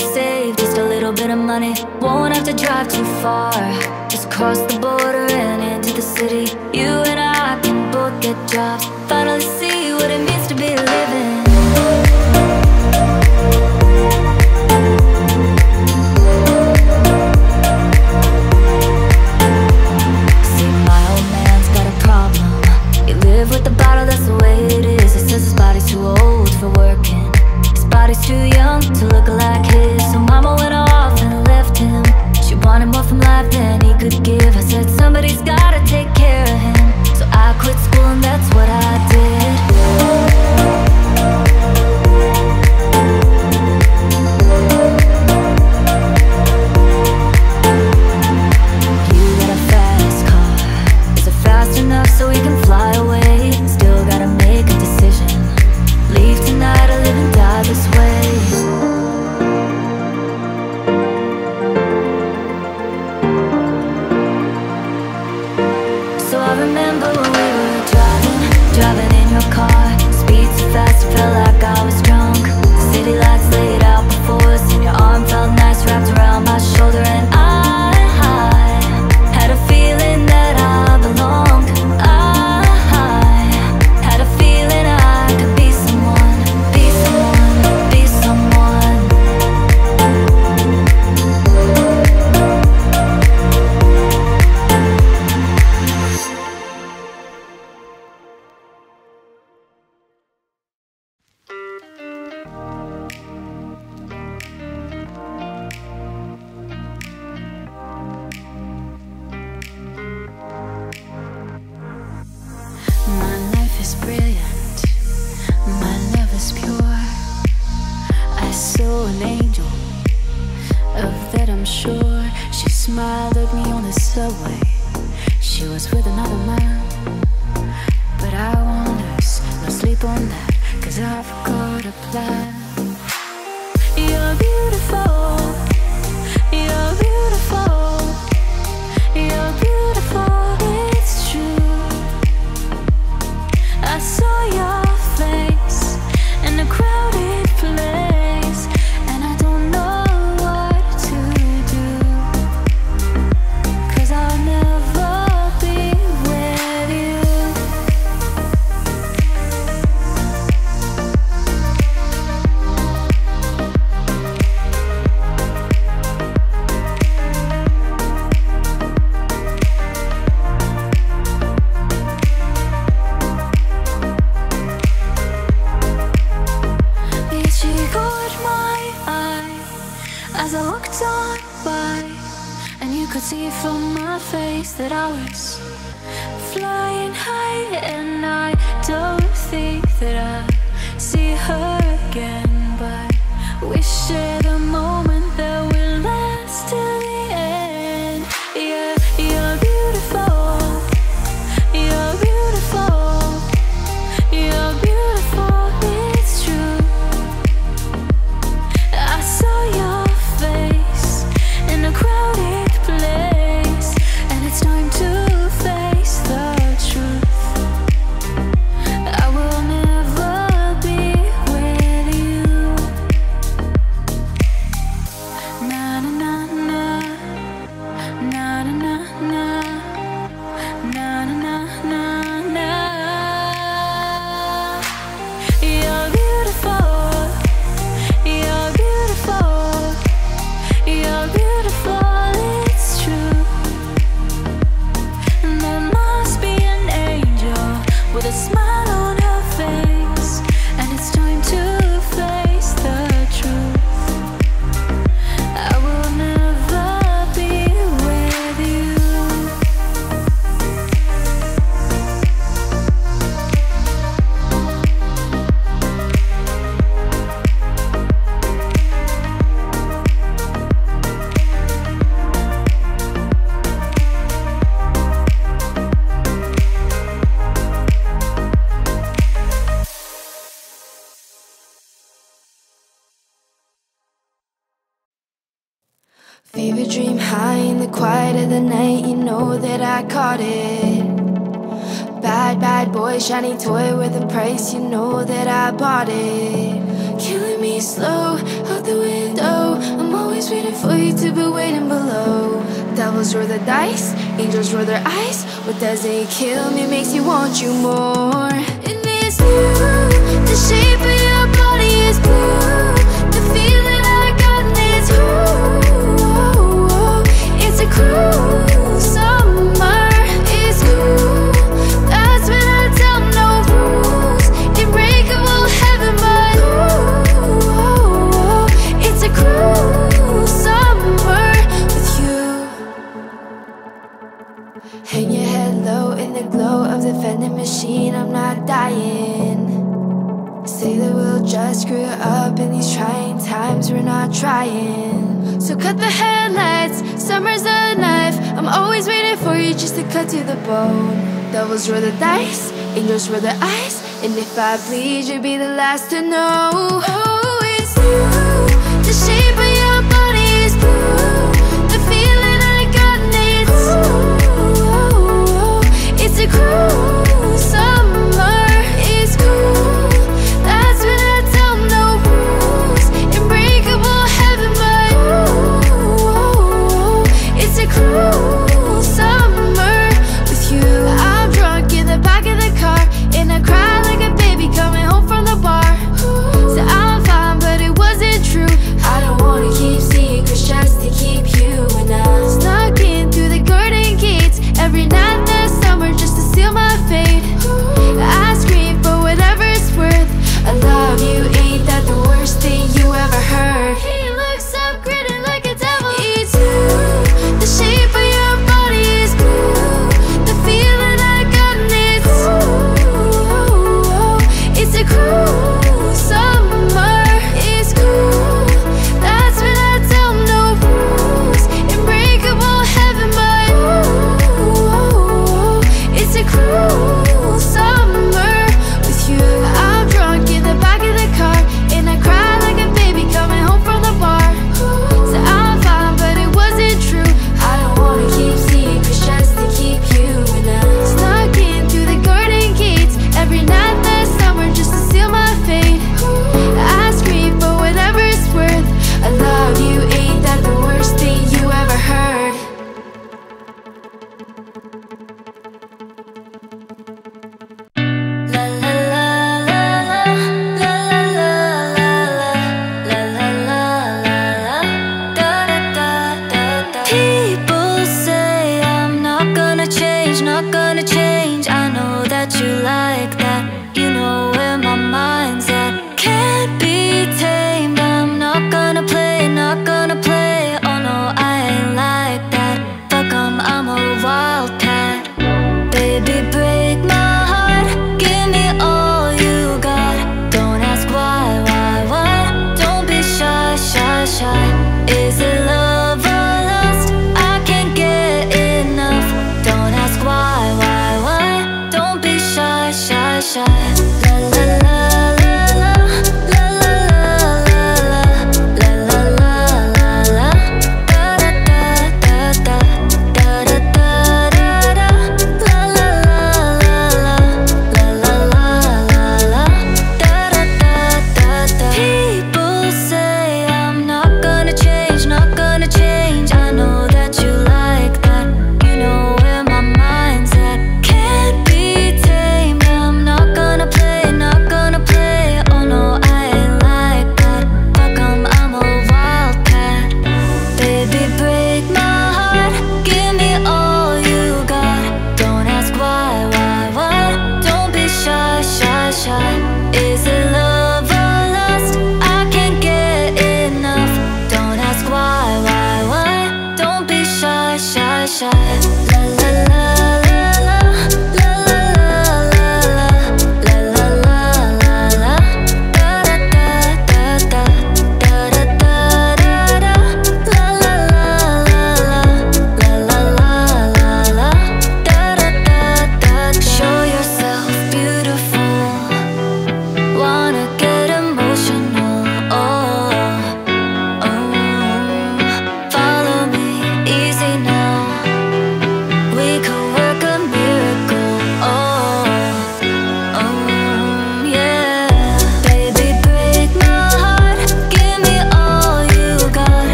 save just a little bit of money. Won't have to drive too far, just cross the border and into the city. You and I can both get jobs, finally see what it means to be living. See, my old man's got a problem. He lived with the bottle, that's the way it is. He says his body's too old for working, his body's too young to look like his. So mama went off and left him. She wanted more from life than he could give. I said somebody's gotta take care of him, so I quit school and that's what I did. Fever dream high in the quiet of the night, you know that I caught it. Bad, bad boy, shiny toy with a price, you know that I bought it. Killing me slow, out the window. Angels roll the dice, angels roll their eyes. What doesn't kill me makes me want you more. And it's you, the shape of your body is blue. The feeling I got is who. It's a cruel summer. It's cool, that's when I tell no rules. Unbreakable heaven, but ooh, it's a cruel summer with you. Hang your head low in the glow of the vending machine. I'm not dying. Say that we'll just screw up in these trying times. We're not trying. So cut the headlights, summer's a knife. I'm always waiting for you just to cut to the bone. Devils roll the dice, angels roll their eyes. And if I bleed, you'll be the last to know. Oh, it's blue, the shape of your body is blue. The feeling I got needs ooh, it's a cruel summer. It's cool, cruel summer with you. I'm drunk in the back of the car, and I cry like a baby coming home from the bar. So I'm fine, but it wasn't true. I don't wanna keep secrets just to keep you and I. Snuck in through the garden gates every night that summer just to seal my fate. I scream for whatever it's worth. I love you, ain't that the worst thing you ever heard? He looks up, grinning like a devil. It's you. The shape of your body is blue. The feeling I got is ooh, it's a cruel summer. It's cool, that's when I tell no rules. Unbreakable heaven, but ooh, it's a cruel summer with you. I'm drunk in the back of the car, and I cry like a baby coming home from the bar. So I'm fine, but it wasn't true. I love you, ain't that the worst thing you ever heard? La la la la la la la la la la la la da da da da da. People say I'm not gonna change, not gonna change. I know that you like that, you know where my mind's at. Can't be tamed. Not gonna play, oh no, I ain't like that. Fuck 'em, I'm a wildcat. Baby, break my heart, give me all you got. Don't ask why, why. Don't be shy, shy, shy. Is it love or lust? I can't get enough. Don't ask why, why. Don't be shy, shy, shy. La la la.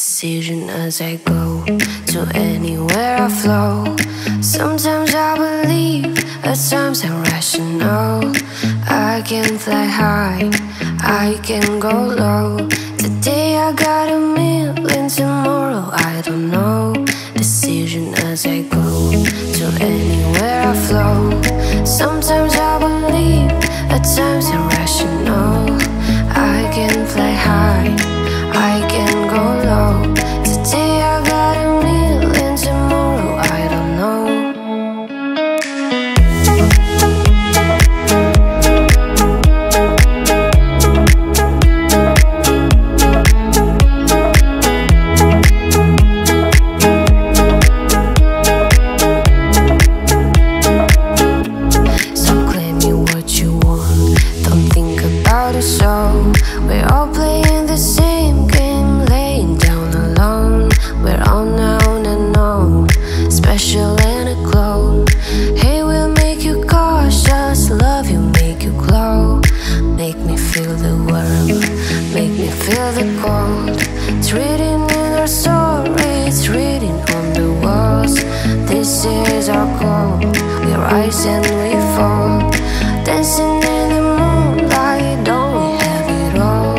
decision as I go to anywhere I flow. Sometimes I believe, at times I'm rational. I can fly high, I can go low. Today I got a million, tomorrow I don't know. Decision as I go to anywhere I flow. Sometimes I believe, at times I'm rational. I can fly high, I can go low. Today I got a million, tomorrow I don't know. So claim me what you want, don't think about it so. We're all playing the same game, laying down alone. We're all known and known, special and a clone. Hey, we'll make you cautious, love you, make you glow. Make me feel the warmth, make me feel the cold. It's written in our story, it's written on the walls. This is our goal, we rise and we fall. Dancing in the moonlight, don't we have it all?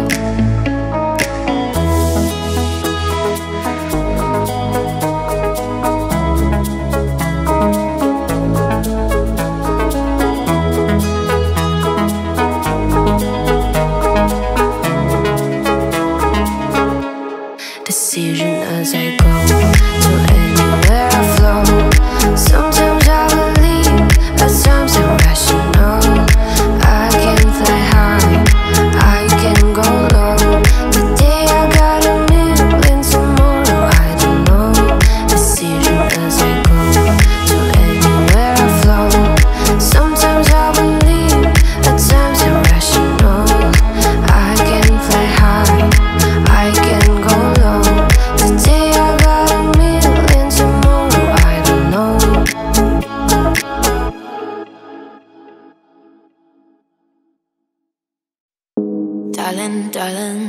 Decision as I go to anywhere I flow. Sometimes I believe, at times I'm rational. I can fly high, I can go low. Today I got a million, tomorrow I don't know. Decision as I go to anywhere I flow. Sometimes I believe, at times I'm rational. I can fly high, I can go low. Today I got a million, tomorrow I don't know. Darling, darling,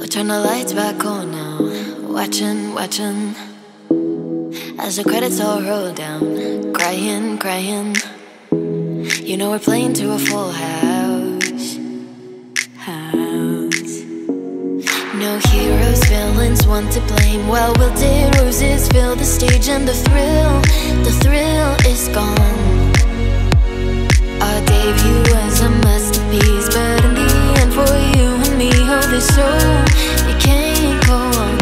I'll turn the lights back on now. Watching, watching as the credits all roll down. Crying, crying, you know we're playing to a full house. No heroes, villains, one to blame. Well, we'll did roses fill the stage and the thrill is gone. Our debut was a masterpiece, but in the end for you and me, oh, this show, it can't go on.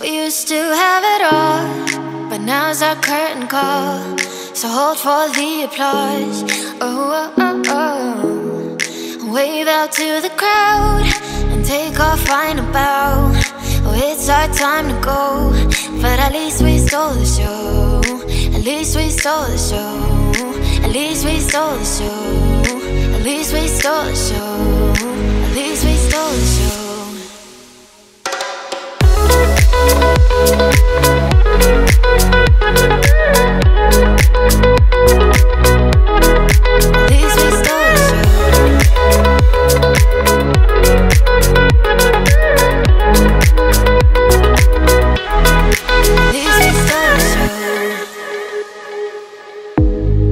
We used to have it all, but now's our curtain call. So hold for the applause, oh, oh, oh. Wave out to the crowd and take our final bow. Oh, it's our time to go, but at least we stole the show. At least we stole the show. At least we stole the show. At least we stole the show. At least we stole the show. At least we stole the show. At least we stole the show.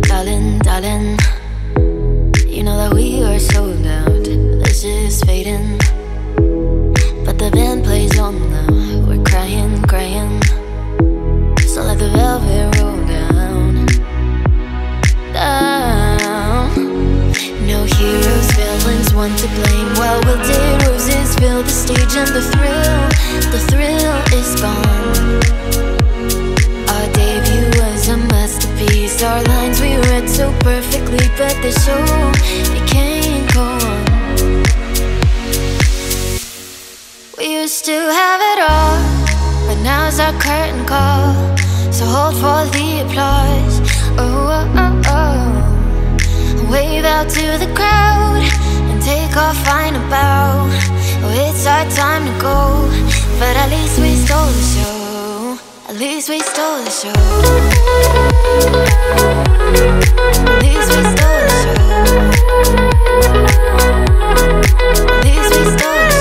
Darling, darling, you know that we are sold out. This is fading, but the band plays on now. We're crying, crying, so let the velvet roll down, down. No heroes, villains, one to blame. Well, we'll did roses fill the stage and the thrill is gone. Our debut was a masterpiece. Our lines we read so perfectly, but the show, it can't go on. We used to have it all, but now's our curtain call. So hold for the applause, oh, oh, oh, oh. Wave out to the crowd and take our final bow. Oh, it's our time to go, but at least we stole the show. At least we stole the show. At least we stole the show. At least we stole the show.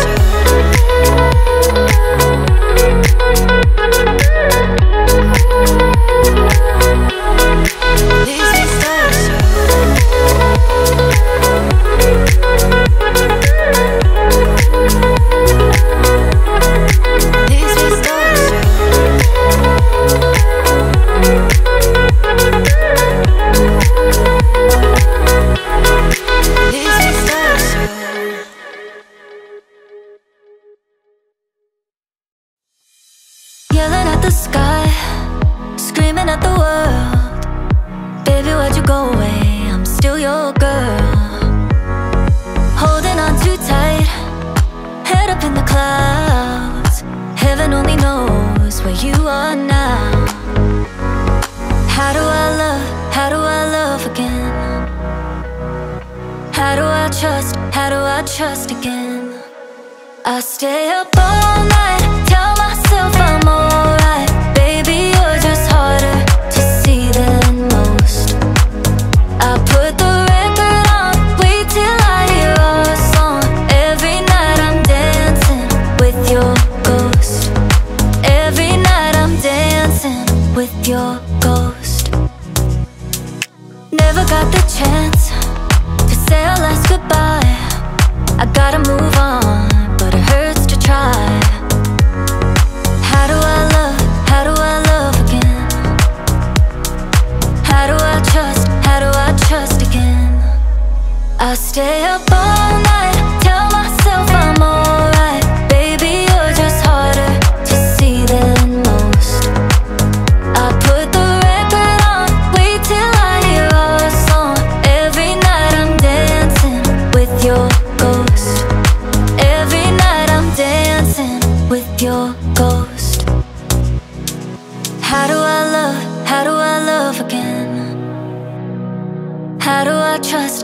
the sky, screaming at the world. Baby, why'd you go away? I'm still your girl. Holding on too tight, head up in the clouds. Heaven only knows where you are now. How do I love again? How do I trust again? I stay up all night, tell myself I'm alright. Baby, you're just harder to see than most. I put the record on, wait till I hear our song. Every night I'm dancing with your ghost. Every night I'm dancing with your ghost. Never got the chance to say our last goodbye. I gotta move on, but it hurts to try. How do I love again? How do I trust again? I stay up all night, tell myself I'm alright. Baby, you're just harder to see than most. I put the record on, wait till I hear our song. Every night I'm dancing with your ghost. Every night I'm dancing with your ghost. How do I love again? How do I trust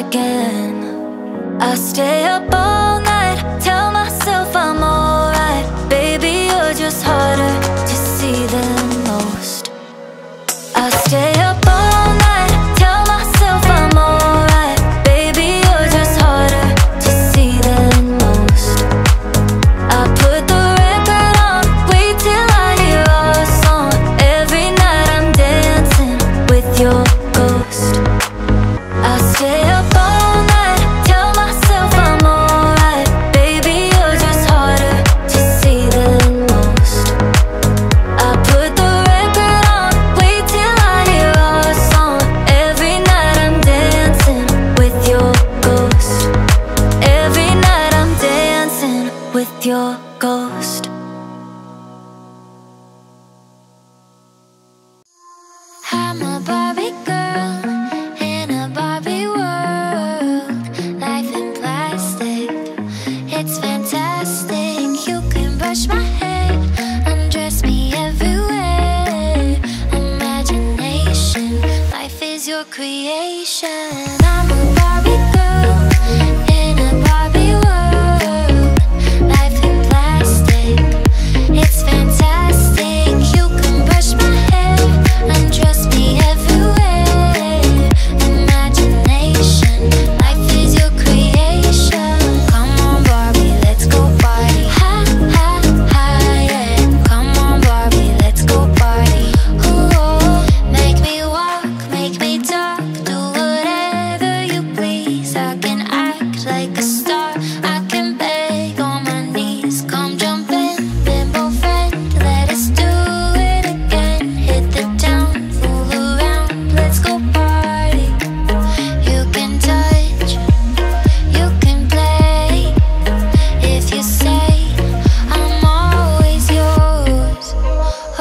again? I stay up all night, tell myself I'm alright. Baby, you're just harder to see than most. I stay up all night, tell myself I'm alright. Baby, you're just harder to see than most. I put the record on, wait till I hear our song. Every night I'm dancing with your ghost. I stay up all night, tell myself I'm alright. Baby, you're just harder to see than most. I put the record on, wait till I hear our song. Every night I'm dancing with your ghost. Every night I'm dancing with your ghost. I'm a Barbie girl in a Barbie world. Life in plastic, it's fantastic. You can brush my hair, undress me everywhere. Imagination, life is your creation. I'm a Barbie girl in a Barbie world. Life in plastic, it's fantastic. You can brush my hair, undress me everywhere. Imagination, life is your creation. Come on, Barbie, let's go party. Ha ha ha, yeah. Come on, Barbie, let's go party. Ooh, oh. Make me walk, make me talk, do whatever you please. I can act like a star, I can beg on my knees. Come jump in, bimbo friend, let us do it again. Hit the town, fool around, let's go party. You can touch, you can play. If you say, I'm always yours.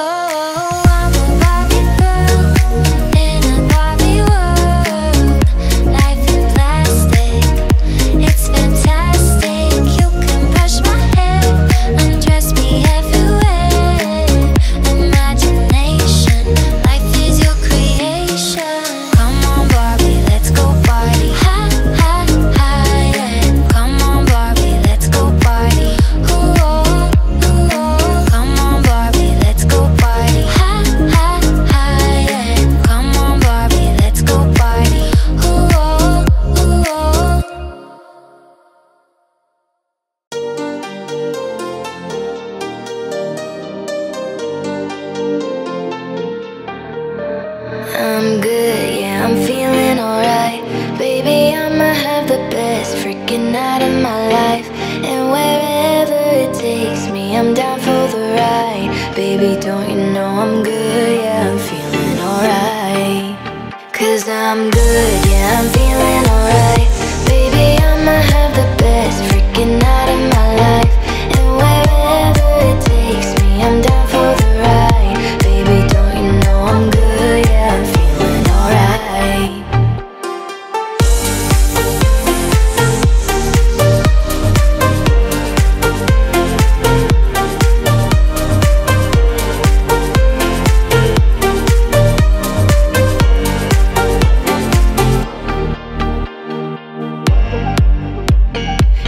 Oh, I'm a Barbie girl in a Barbie world. Life in plastic, it's fantastic. You can brush my hair, undress me everywhere. Imagination, life is your creation. Come on, Barbie, let's go party. Ha ha ha, yeah. Come on, Barbie, let's go party. Ooh, oh, ooh, oh. Come on, Barbie, let's go party. Ha ha ha, yeah. Come on, Barbie, let's go party. Ooh, oh, ooh, oh. I'm good, yeah, I'm feeling alright. Baby, I'ma have the best freaking night of my life. And wherever it takes me, I'm down for the ride. Baby, don't you know I'm good, yeah, I'm feeling alright. Cause I'm good, yeah, I'm feeling alright. Baby, I'ma have the best freaking night of my life. And wherever it takes me, I'm down for the ride.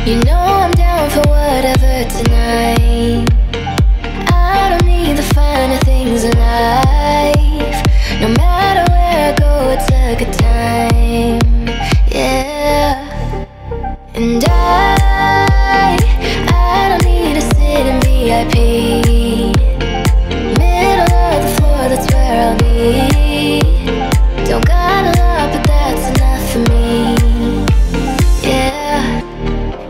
You know I'm down for whatever tonight. I don't need the finer things in life. No matter where I go, it's a good time. Yeah. And I don't need to sit in VIP. Middle of the floor, that's where I'll be. Don't got a lot, but that's enough for me. Yeah.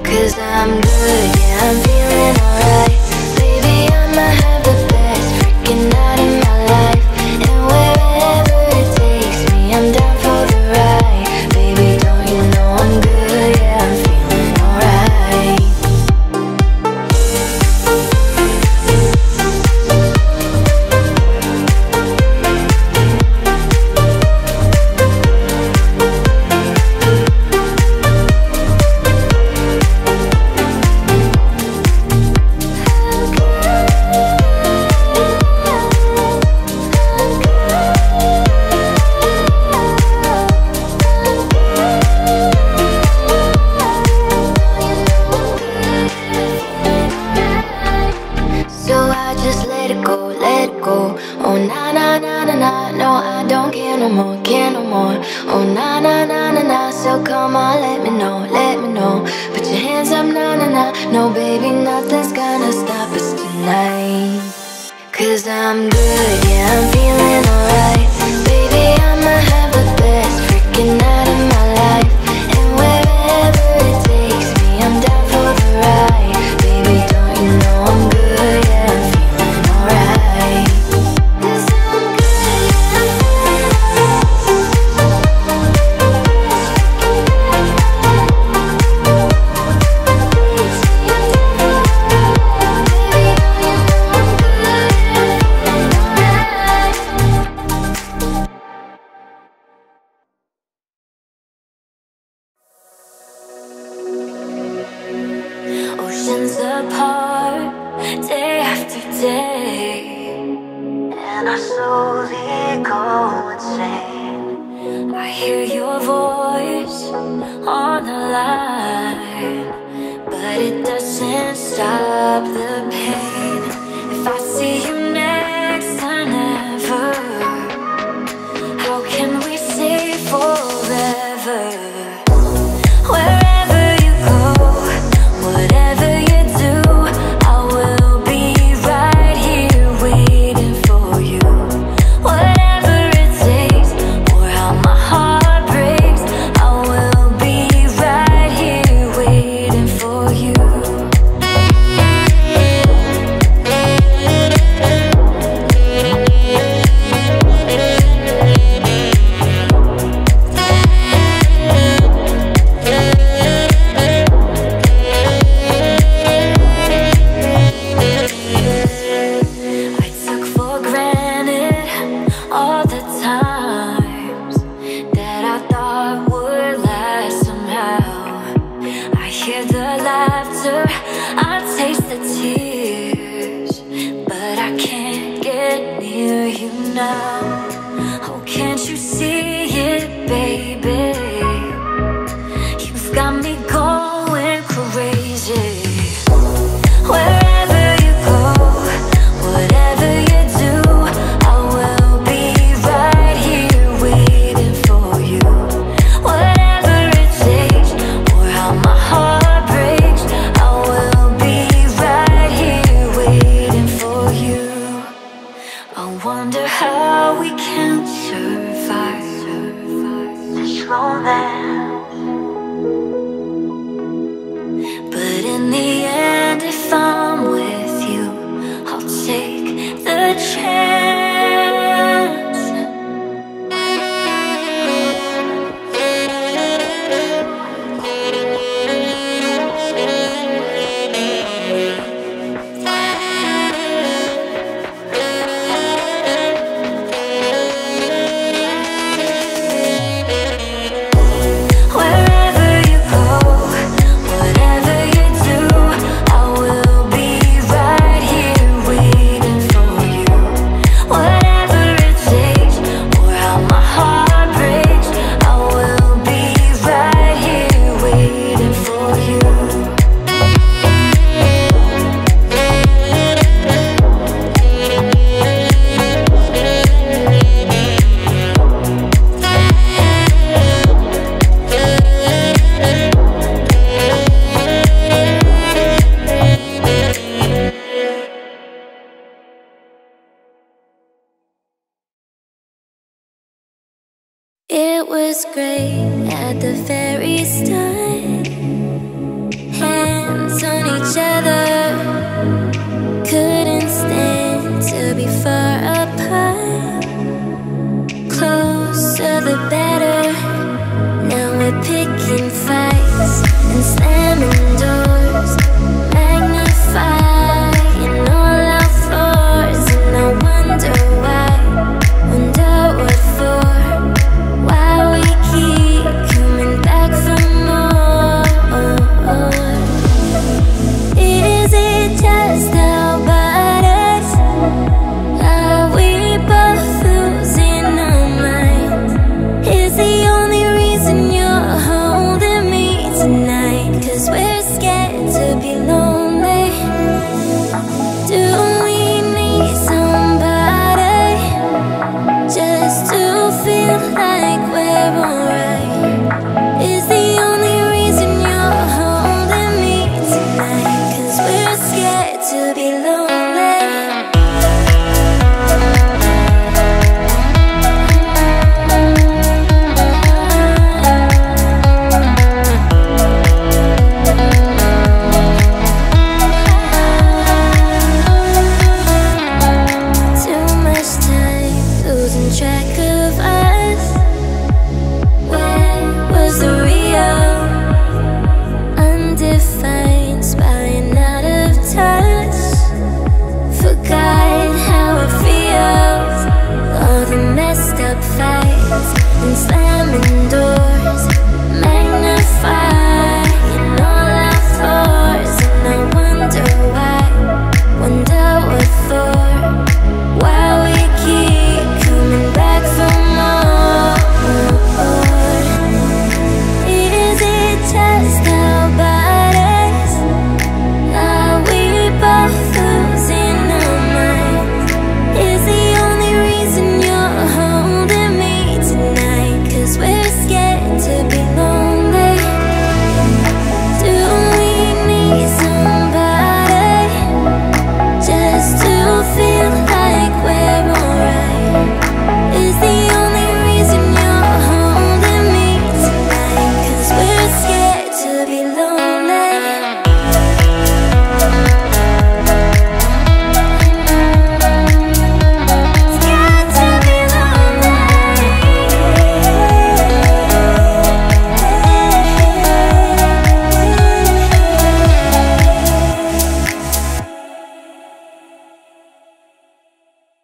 'Cause I'm good, yeah, I'm feeling alright. Baby, I'ma have the best freaking night of my life. And wherever it takes me, I'm down for the ride. Baby, don't you know I'm good, yeah, I'm feeling was great at the very start. Hands on each other, couldn't stand to be far apart. Closer the better, now we're picking fights and slamming doors, magnifying all our flaws. And I wonder why, wonder what for, why we keep coming back for more. Is it just how bad us? Are we both losing our minds? Is the only reason you're holding me tonight, 'cause we're scared to be lonely? Do we need somebody just to feel like we're alright? Is the only reason you're holding me tonight, 'cause we're scared to be lonely? Too much time losing track of us. Where was the real, undefined, spying out of touch? Forgot how it feels, all the messed up fights and slamming doors, magnifying all our flaws. And I wonder why, wonder what for, why we keep coming back for more. Is it just how bad us? Are we both losing our minds? Is the only reason you're holding me tonight, 'cause we're scared to be lonely? Do we need somebody just to feel like we're alright? Is the only reason you're holding me tonight, 'cause we're scared to be lonely? Scared to be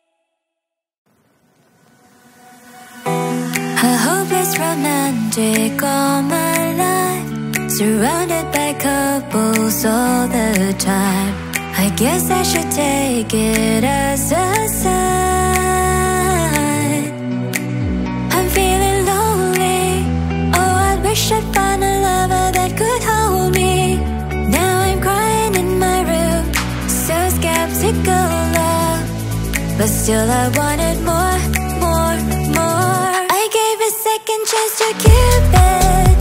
lonely. A hopeless romantic all my life, surrounded by couples all the time. I guess I should take it as a sign. I'm feeling lonely. Oh, I wish I'd find a lover that could hold me. Now I'm crying in my room, so skeptical love, but still I wanted more, more, more. I gave a second chance to Cupid,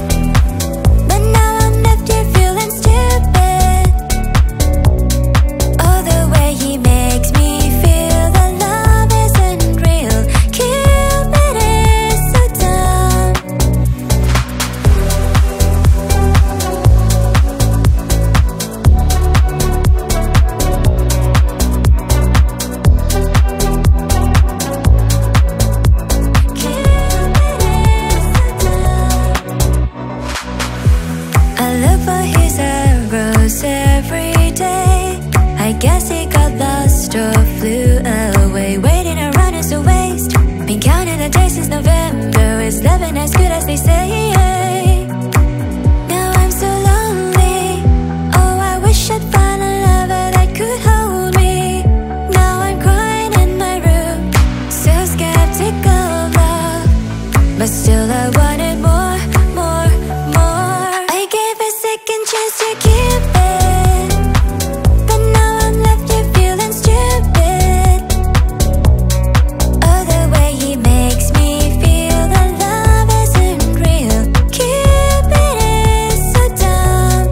but now I'm left here feeling stupid. Oh, the way he makes me feel that love isn't real. Cupid is so dumb. I look for his arrows every day. I guess he got lost or flew away. Waiting around is a waste. Been counting the days since November. Is loving as good as they say? Now I'm so lonely. Oh, I wish I'd find a lover that could hold me. Now I'm crying in my room, so skeptical of love, but still I wanted more, more, more. I gave a second chance to Cupid, but now I'm left here feeling stupid. Oh, the way he makes me feel that love isn't real. Cupid is so dumb.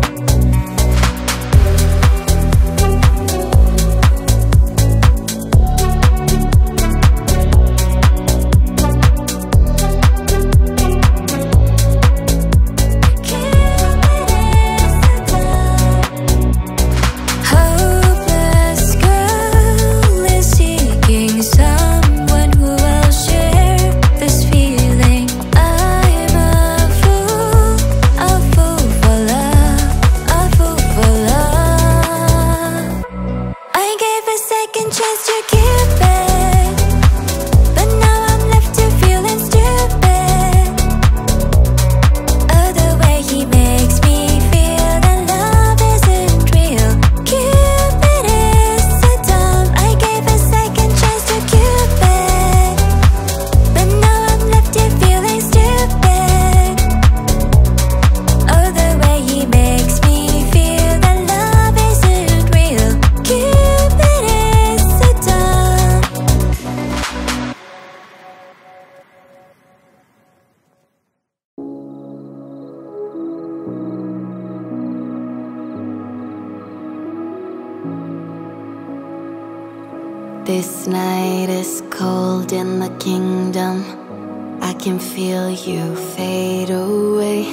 This night is cold in the kingdom. I can feel you fade away.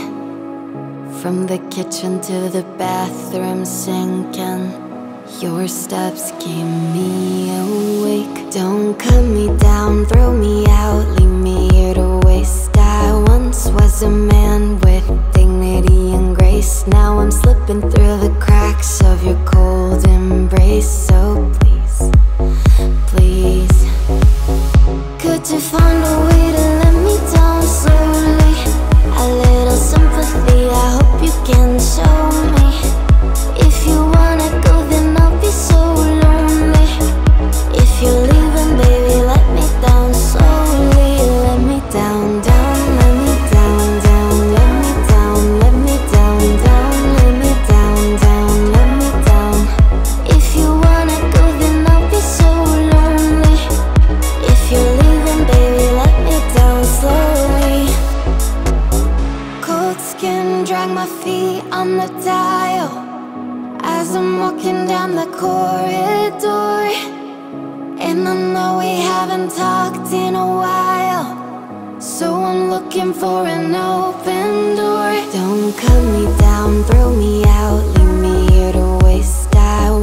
From the kitchen to the bathroom sinking, your steps keep me awake. Don't cut me down, throw me out, leave me here to waste. I once was a man with dignity and grace. Now I'm slipping through the cracks of your cold embrace. So please, please, could you find a way to let me down slowly? A little sympathy, I hope you can show me. If you wanna go, then I'll be so lonely. If you're leaving, baby, let me down slowly. Let me down, down, let me down, down. Let me down, let me down, down. Let me down, down, let me down. If you wanna go, then I'll be so lonely. If you're leaving, baby, let me down slowly. Cold skin, drag my feet on the tile as I'm walking down the corridor. And I know we haven't talked in a while, so I'm looking for an open door. Don't cut me down, throw me out, leave me here to waste. I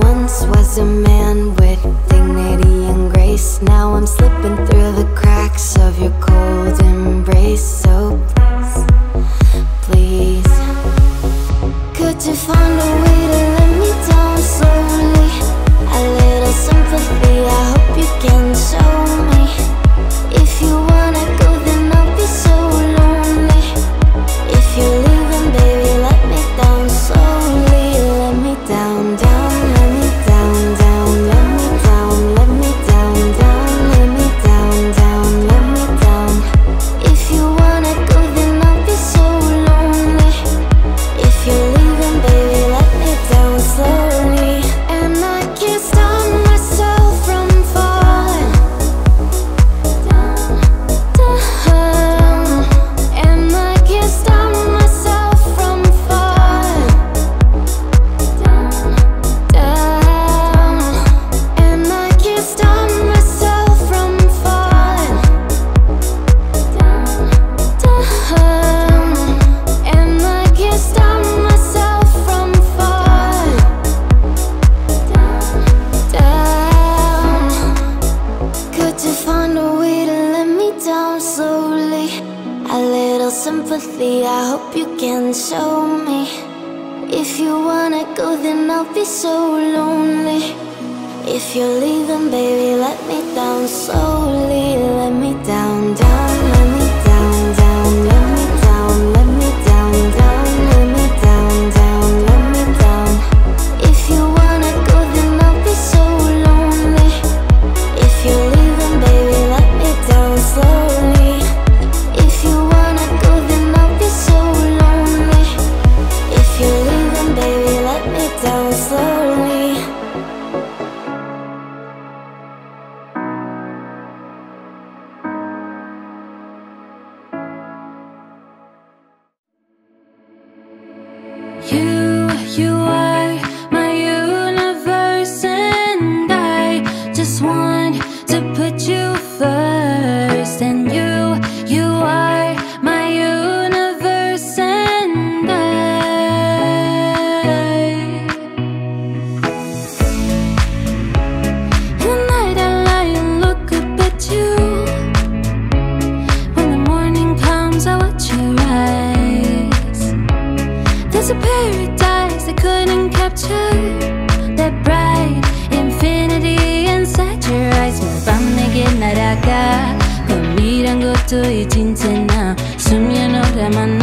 once was a man with dignity and grace. Now I'm slipping through the cracks of your cold embrace. So please, please, could you find a way to let me down slowly? A little sympathy, I hope you can show me. If you wanna go, then I'll be so lonely. If you're leaving, baby, let me down slowly. Let me down, down, let me down, down. Let me down, let me down, down. Let me down, down, let me down. If you wanna go, then I'll be so lonely. If you're leaving, baby, let me down slowly. And I can't stop myself from falling down, down. And I can't stop myself from falling down, down. And I can't stop myself from falling down, down. And I can't stop myself from falling down, down. Could you find a way to let me down slowly? A little sympathy, I hope you can show me. If you wanna go, then I'll be so lonely. If you're leaving, baby, let me down slowly. Let me down, down, let me down, down. Let me down, let me down, down. Let me down, down, let me down. If you wanna go, then I'll be so lonely. If you're leaving, baby, let me down slowly. If you wanna go, then I'll be so lonely. If you're leaving, baby, let me down slowly. You are my universe, and I just want to put you first. And you are my universe, and at night I lie and look up at you. When the morning comes, I watch you rise. There's a paradise I couldn't capture, that bright infinity inside your eyes. 몇 밤 내게 날아가 꿈이란 것도 이진채 나 숨이 너라만 나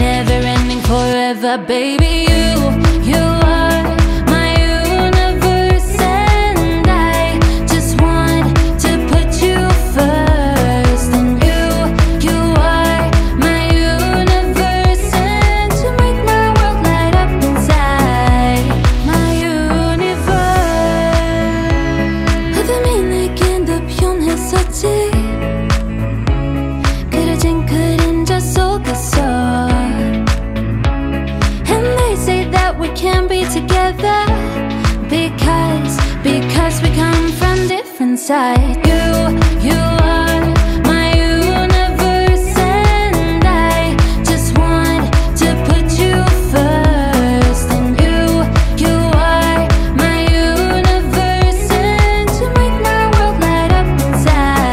Never ending forever, baby. You are because we come from on different sides. You are my universe, and I just want to put you first. And you are my universe, and you make my world light up inside.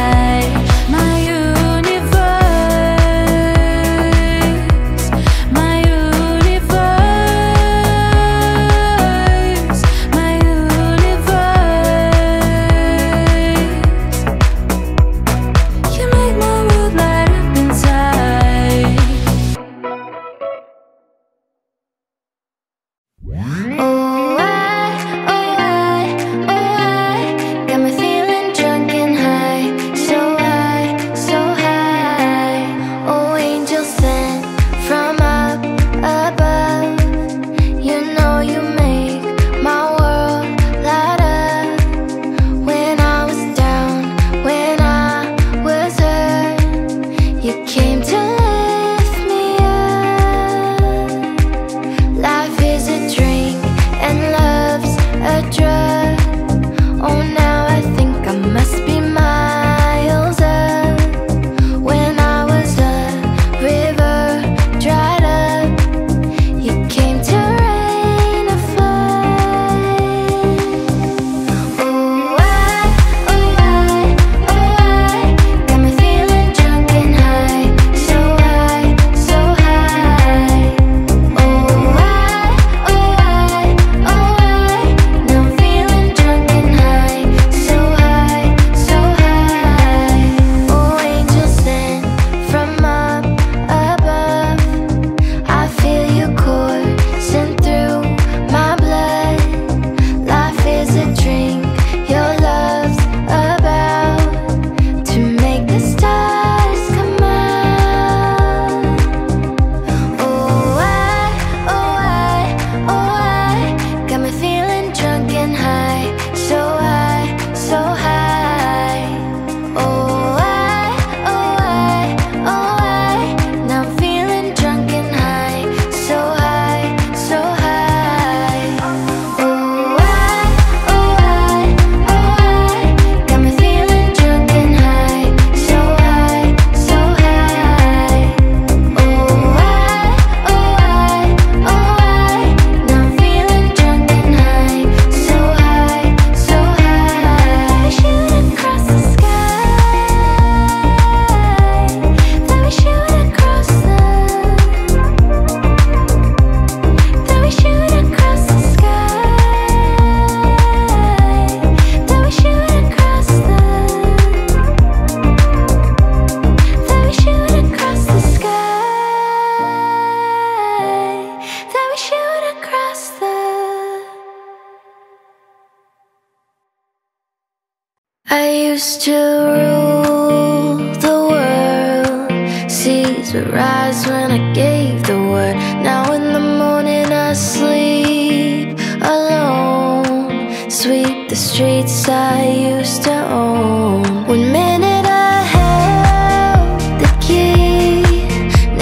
I used to rule the world. Seas would rise when I gave the word. Now in the morning I sleep alone. Sweep the streets I used to own. One minute I held the key,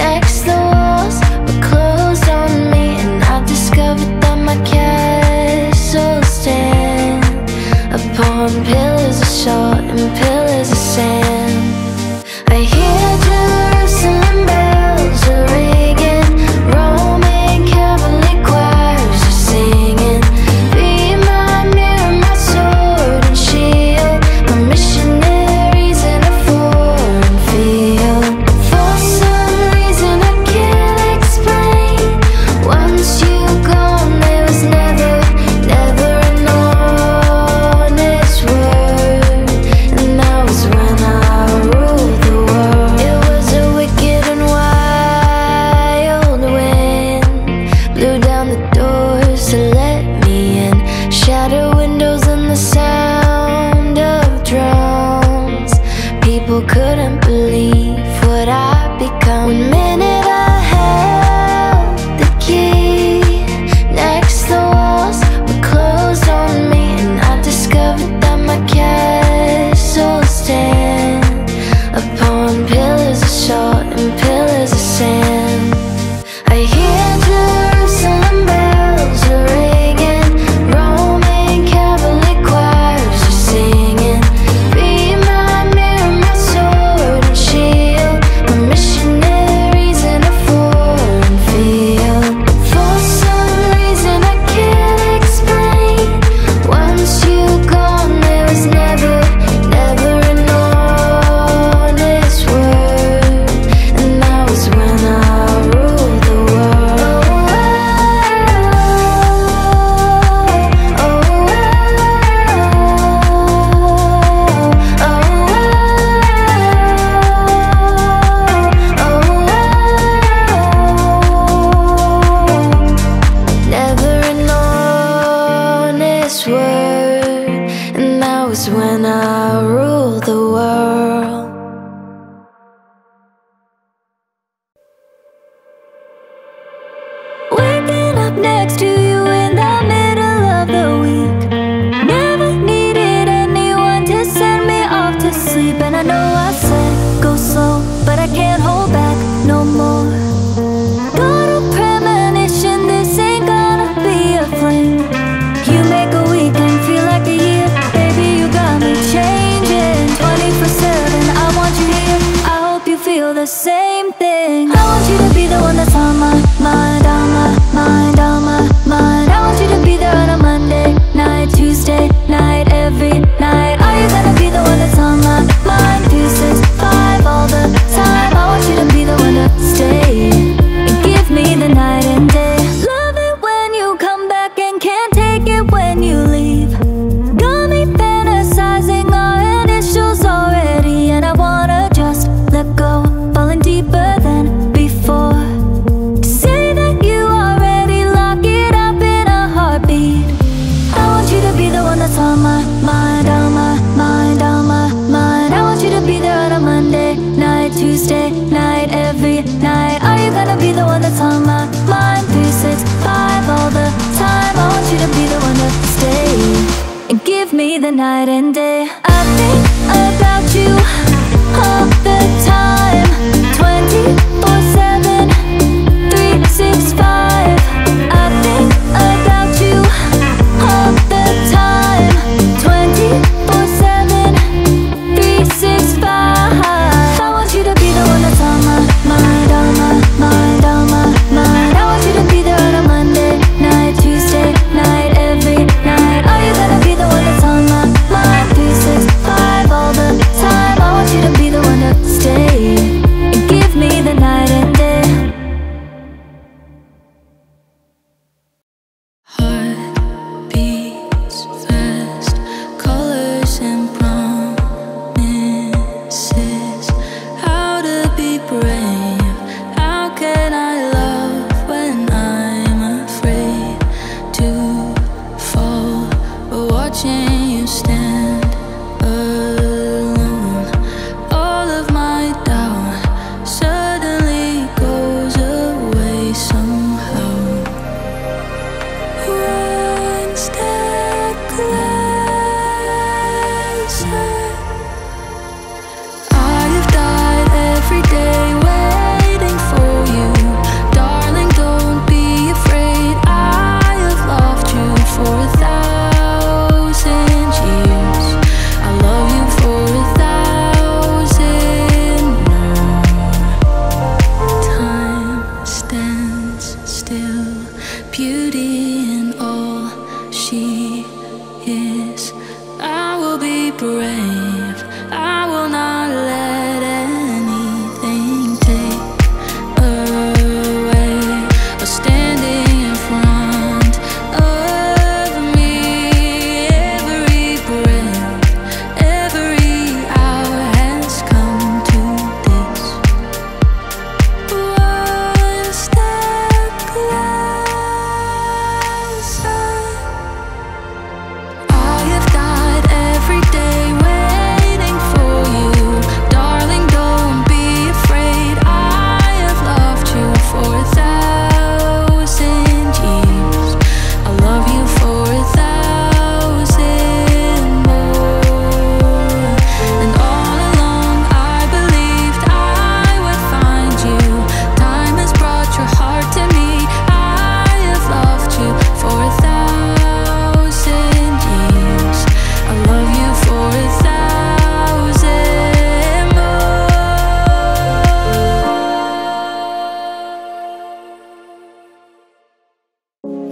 next the walls were closed on me. And I discovered that my castle stands upon pillars and pillars of sand. I hear you. days when I rule the world. Waking up next to you in the middle of the week, never needed anyone to send me off to sleep. And I know I said go slow, but I can't hold back no more. Got a premonition, this ain't gonna be a fling. You make a weekend feel like a year. Baby, you got me changing 24/7, I want you here. I hope you feel the same thing. I want you to be the one that's on my mind, on my mind, on my mind. I want you to be there on a Monday night, Tuesday night, every night. Are you gonna be the one that's on my mind? 5 all the time. I want you to be the one to stay and give me the night and day. Love it when you come back and can't take it when you leave. Got me fantasizing our initials already, and I wanna just let go, falling deeper than before. To say that you already lock it up in a heartbeat. I want you to be the one that's on my mind, on my mind, on my mind. I want you to be there on a Monday night, Tuesday night, every night. Are you gonna be the one that's on my mind? 365 all the time. I want you to be the one to stay and give me the night and day. I think about you all the time, 24/7, 365. I think about you all the time, 24/7, 365. I want you to be the one that's on my mind, on my mind, on my mind. I want you to be there on a Monday night, Tuesday night, every night. Are you gonna be the one that's on my mind? 365 all the time. I want you to be the one to stay and give me the night and day. Heart beats fast, colors and promises. How to be brave? How can I love when I'm afraid to fall? But watching you stand alone, all of my doubt suddenly goes away somehow. One step closer. I have died every day waiting for you. Darling, don't be afraid. I have loved you for 1,000 years. I love you for 1,000 more. Time stands still, beauty in all she is. I will be brave. I will not let anything take away what's standing in front of me. Every breath, every hour has come to this. One step closer. I have died every day waiting for you. Darling, don't be afraid. I have loved you for 1,000 years. I love you for 1,000 more. And all along I believed I would find you. Time has brought your heart to me. I have loved you for 1,000 years. I love you for 1,000 more.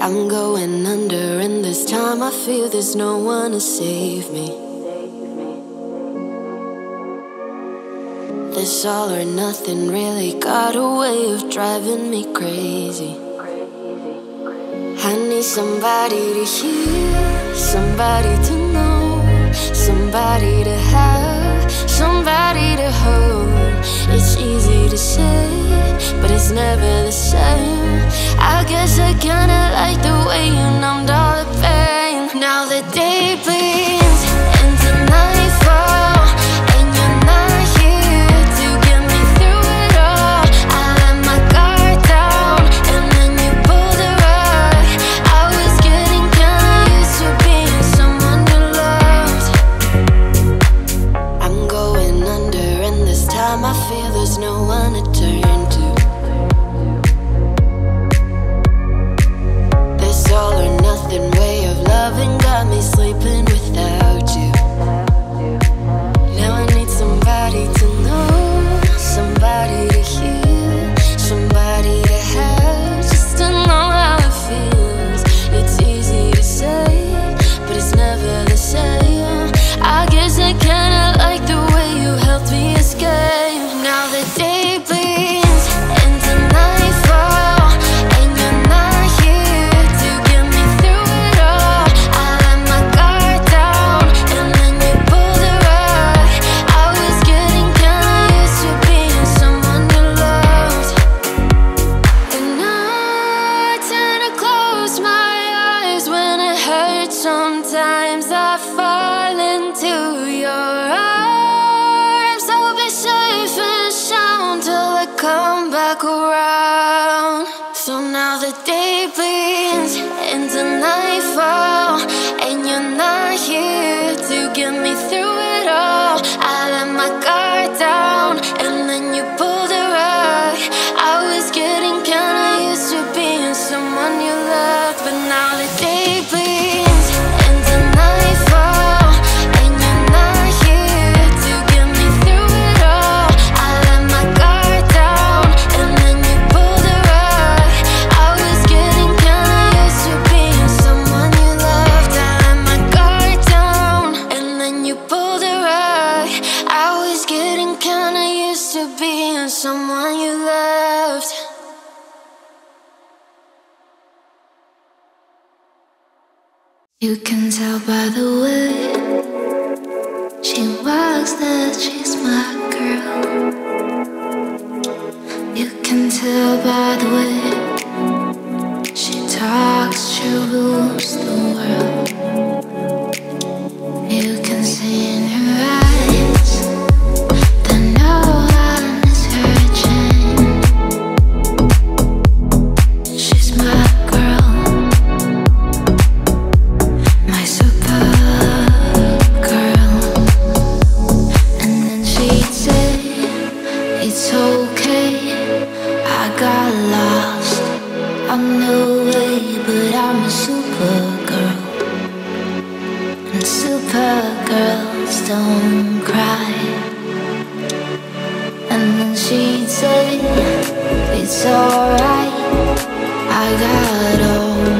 I'm going under, and this time I feel there's no one to save me. This all or nothing really got a way of driving me crazy. I need somebody to hear, somebody to know, somebody to have, somebody to hold. It's easy to say, but it's never the same. I guess I kinda like the way you numbed all the pain. Now the day bleeds into night. around. So now the day bleeds into nightfall, and you're not here to get me through it all. I let my guard down, and then you pulled the rug. I was getting kinda used to being someone you loved, but now the day bleeds. Someone you loved. You can tell by the way she walks that she's my girl. You can tell by the way she talks, she rules the world. You can see in her eyes don't cry. And then she'd say, it's alright. I got home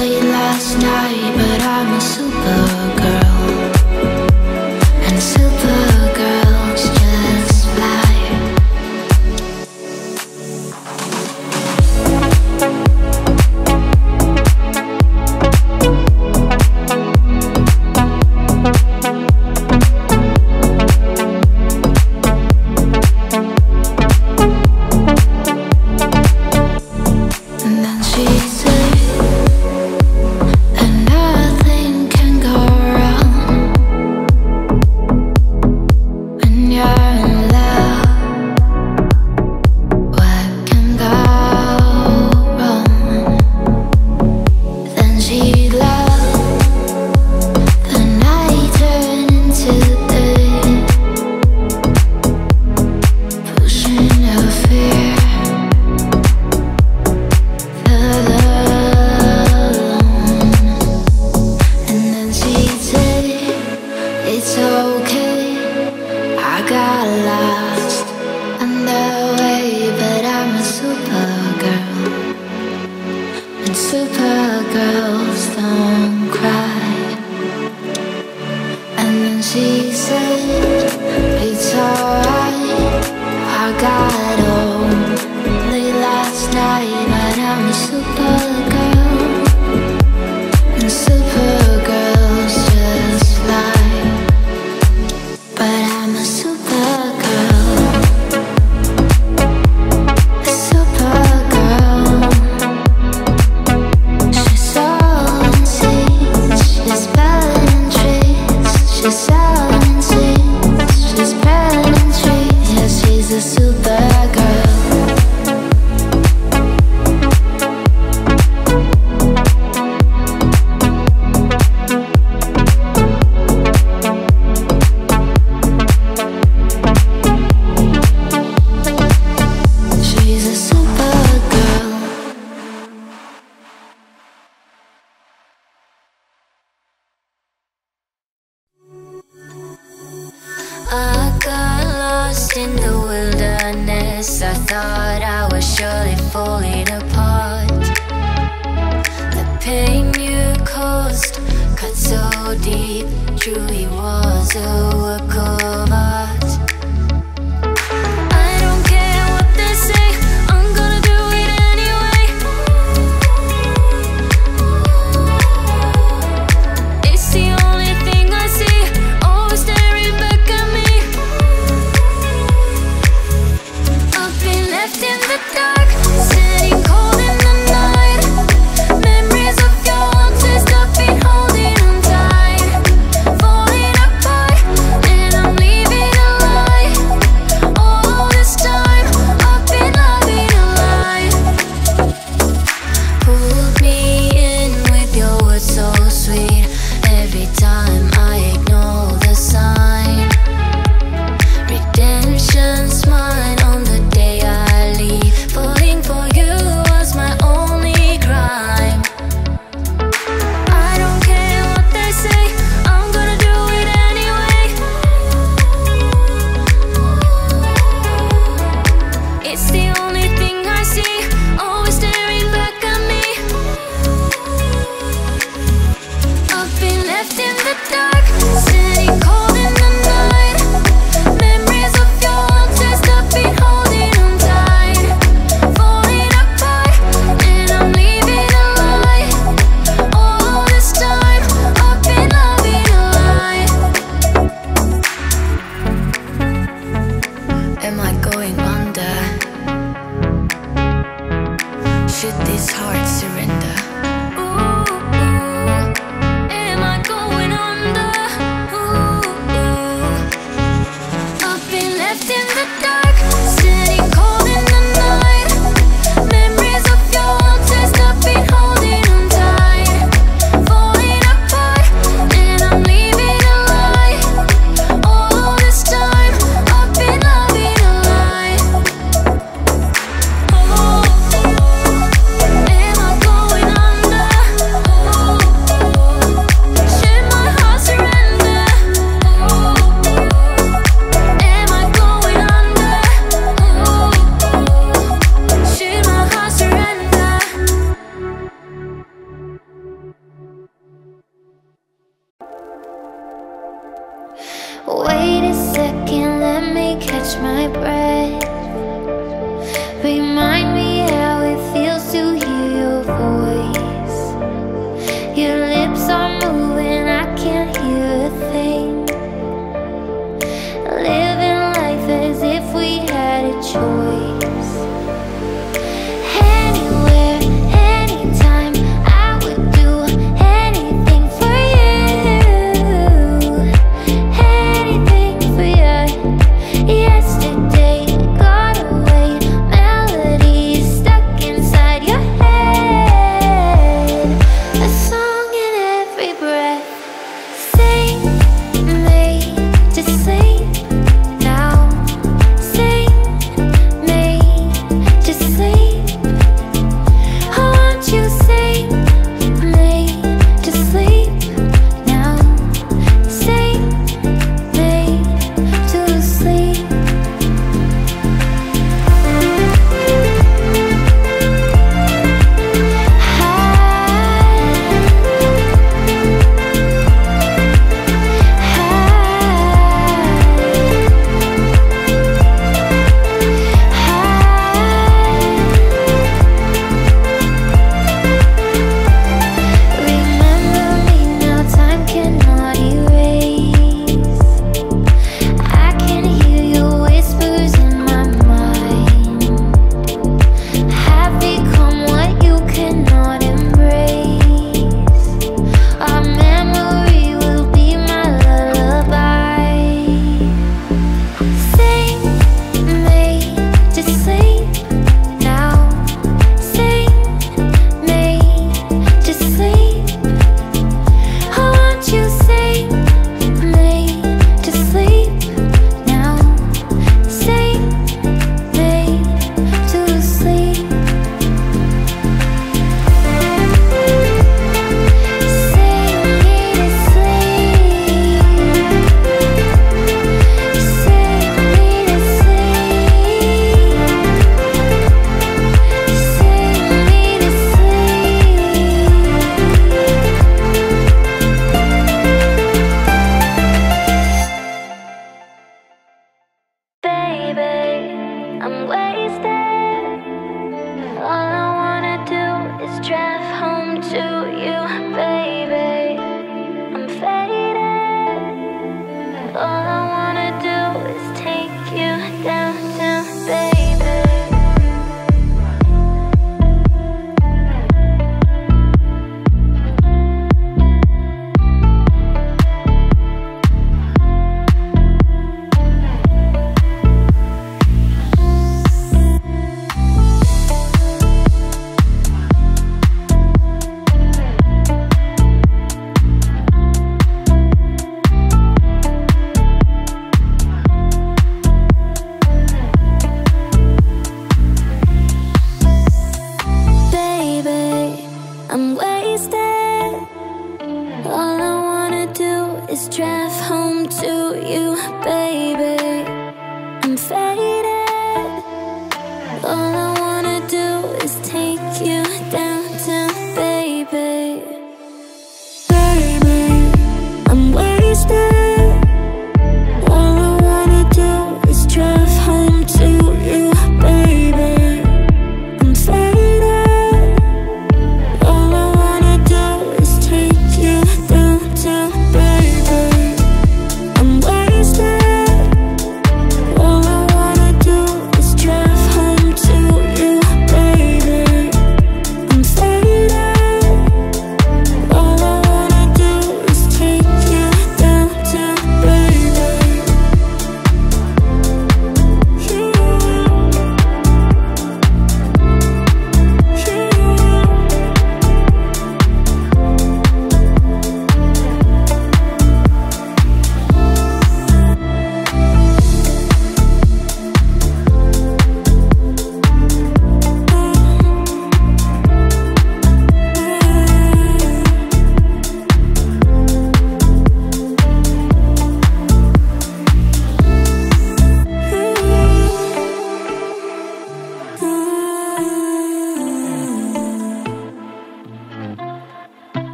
late last night, but I'm a supergirl, and supergirls just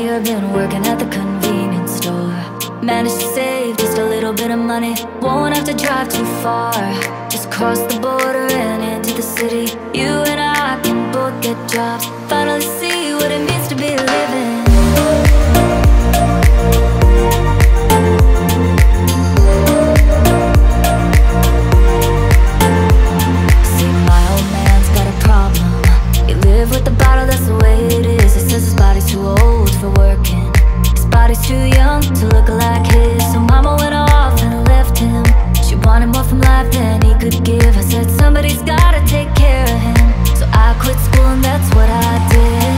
here, been working at the convenience store. Managed to save just a little bit of money. Won't have to drive too far. Just cross the border and into the city. You and I can both get jobs. Finally see what it means to be living. See, my old man's got a problem. He lived with the bottle, that's the way it is. He says his body's too old for working. His body's too young to look like his. So mama went off and left him. She wanted more from life than he could give. I said somebody's gotta take care of him. So I quit school and that's what I did.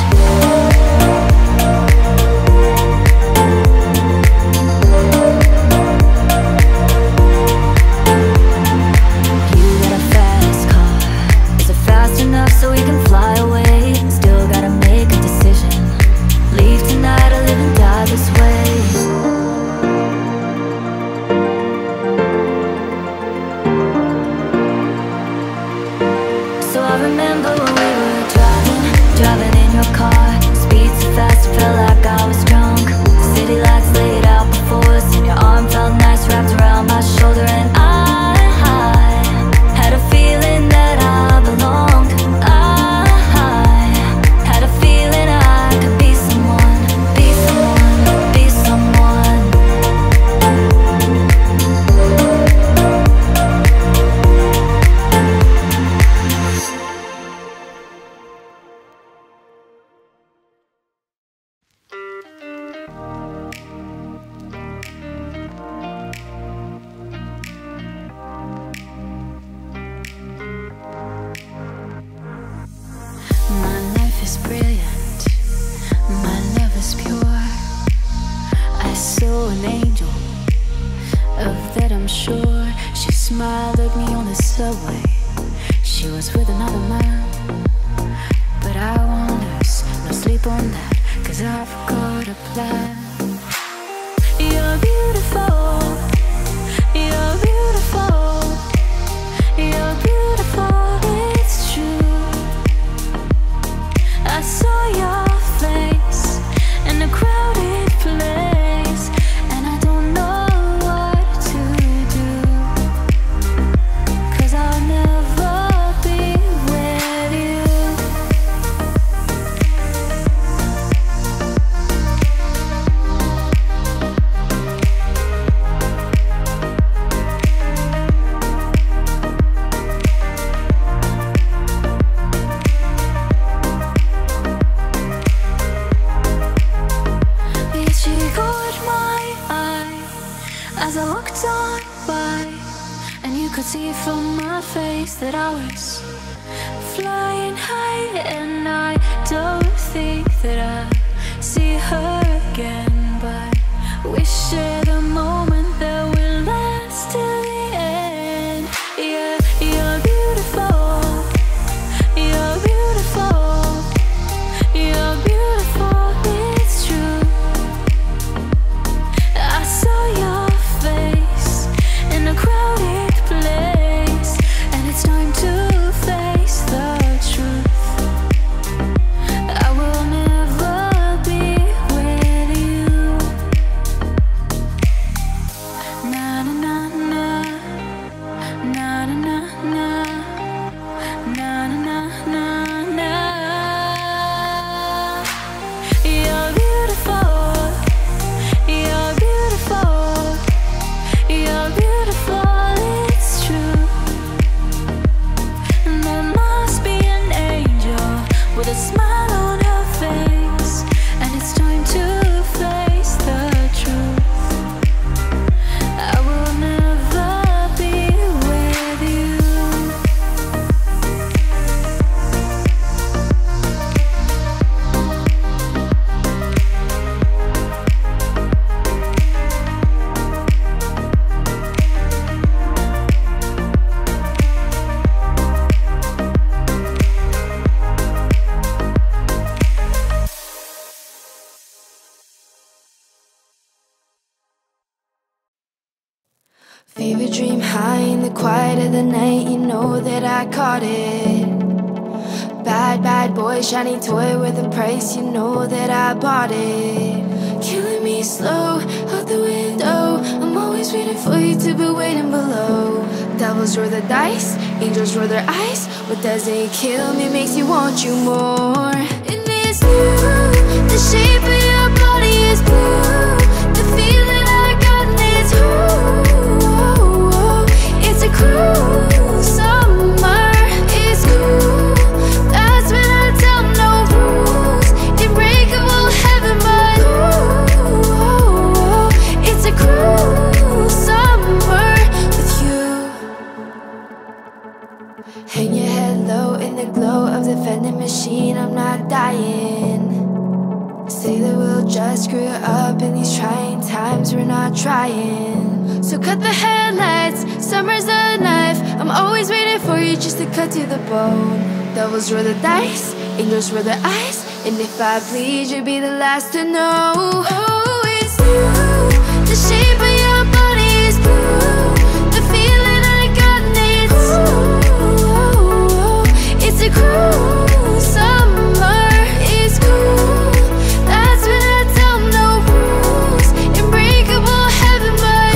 High in the quiet of the night, you know that I caught it. Bad, bad boy, shiny toy with a price. You know that I bought it. Killing me slow, out the window. I'm always waiting for you to be waiting below. Devils roll the dice, angels roll their eyes. What doesn't kill me makes you want you more. And it's you, the shape of your body is blue. The feeling I got in this hole, it's a cruel summer. It's cool. Hang your head low in the glow of the vending machine. I'm not dying. Say that we'll just screw up in these trying times. We're not trying. So cut the headlights, summer's a knife. I'm always waiting for you just to cut to the bone. Devils roll the dice, angels roll their eyes. And if I please, you'll be the last to know. Oh, it's blue. The shape of your body is blue. The feeling I got in it's it's a cruel summer, it's cool. That's when I tell no rules. Unbreakable heaven, but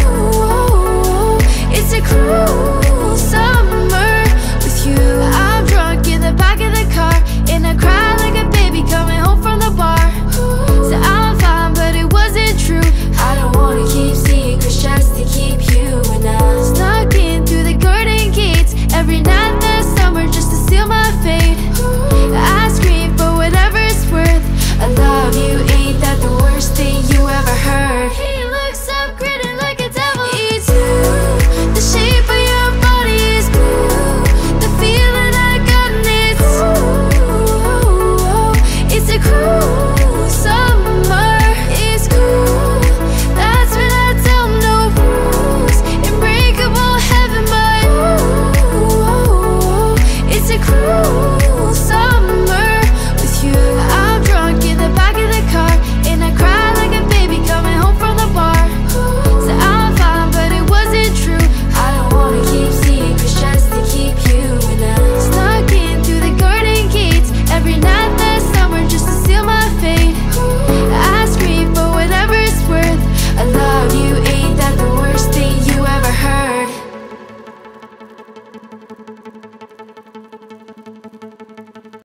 ooh, it's a cruel summer with you. I'm drunk in the back of the car, and I cry like a baby coming home from the bar. So I'm fine, but it wasn't true. I don't wanna keep secrets just to keep you and I. Snuck in through the garden gates every night that summer just to seal my fate. I scream for whatever it's worth. I love you, ain't that the worst thing you ever heard? He looks up, grinning like a devil. It's you, the shape of your body is blue. The feeling I got in it's ooh, it's a cruel summer. It's cool. It's a cruel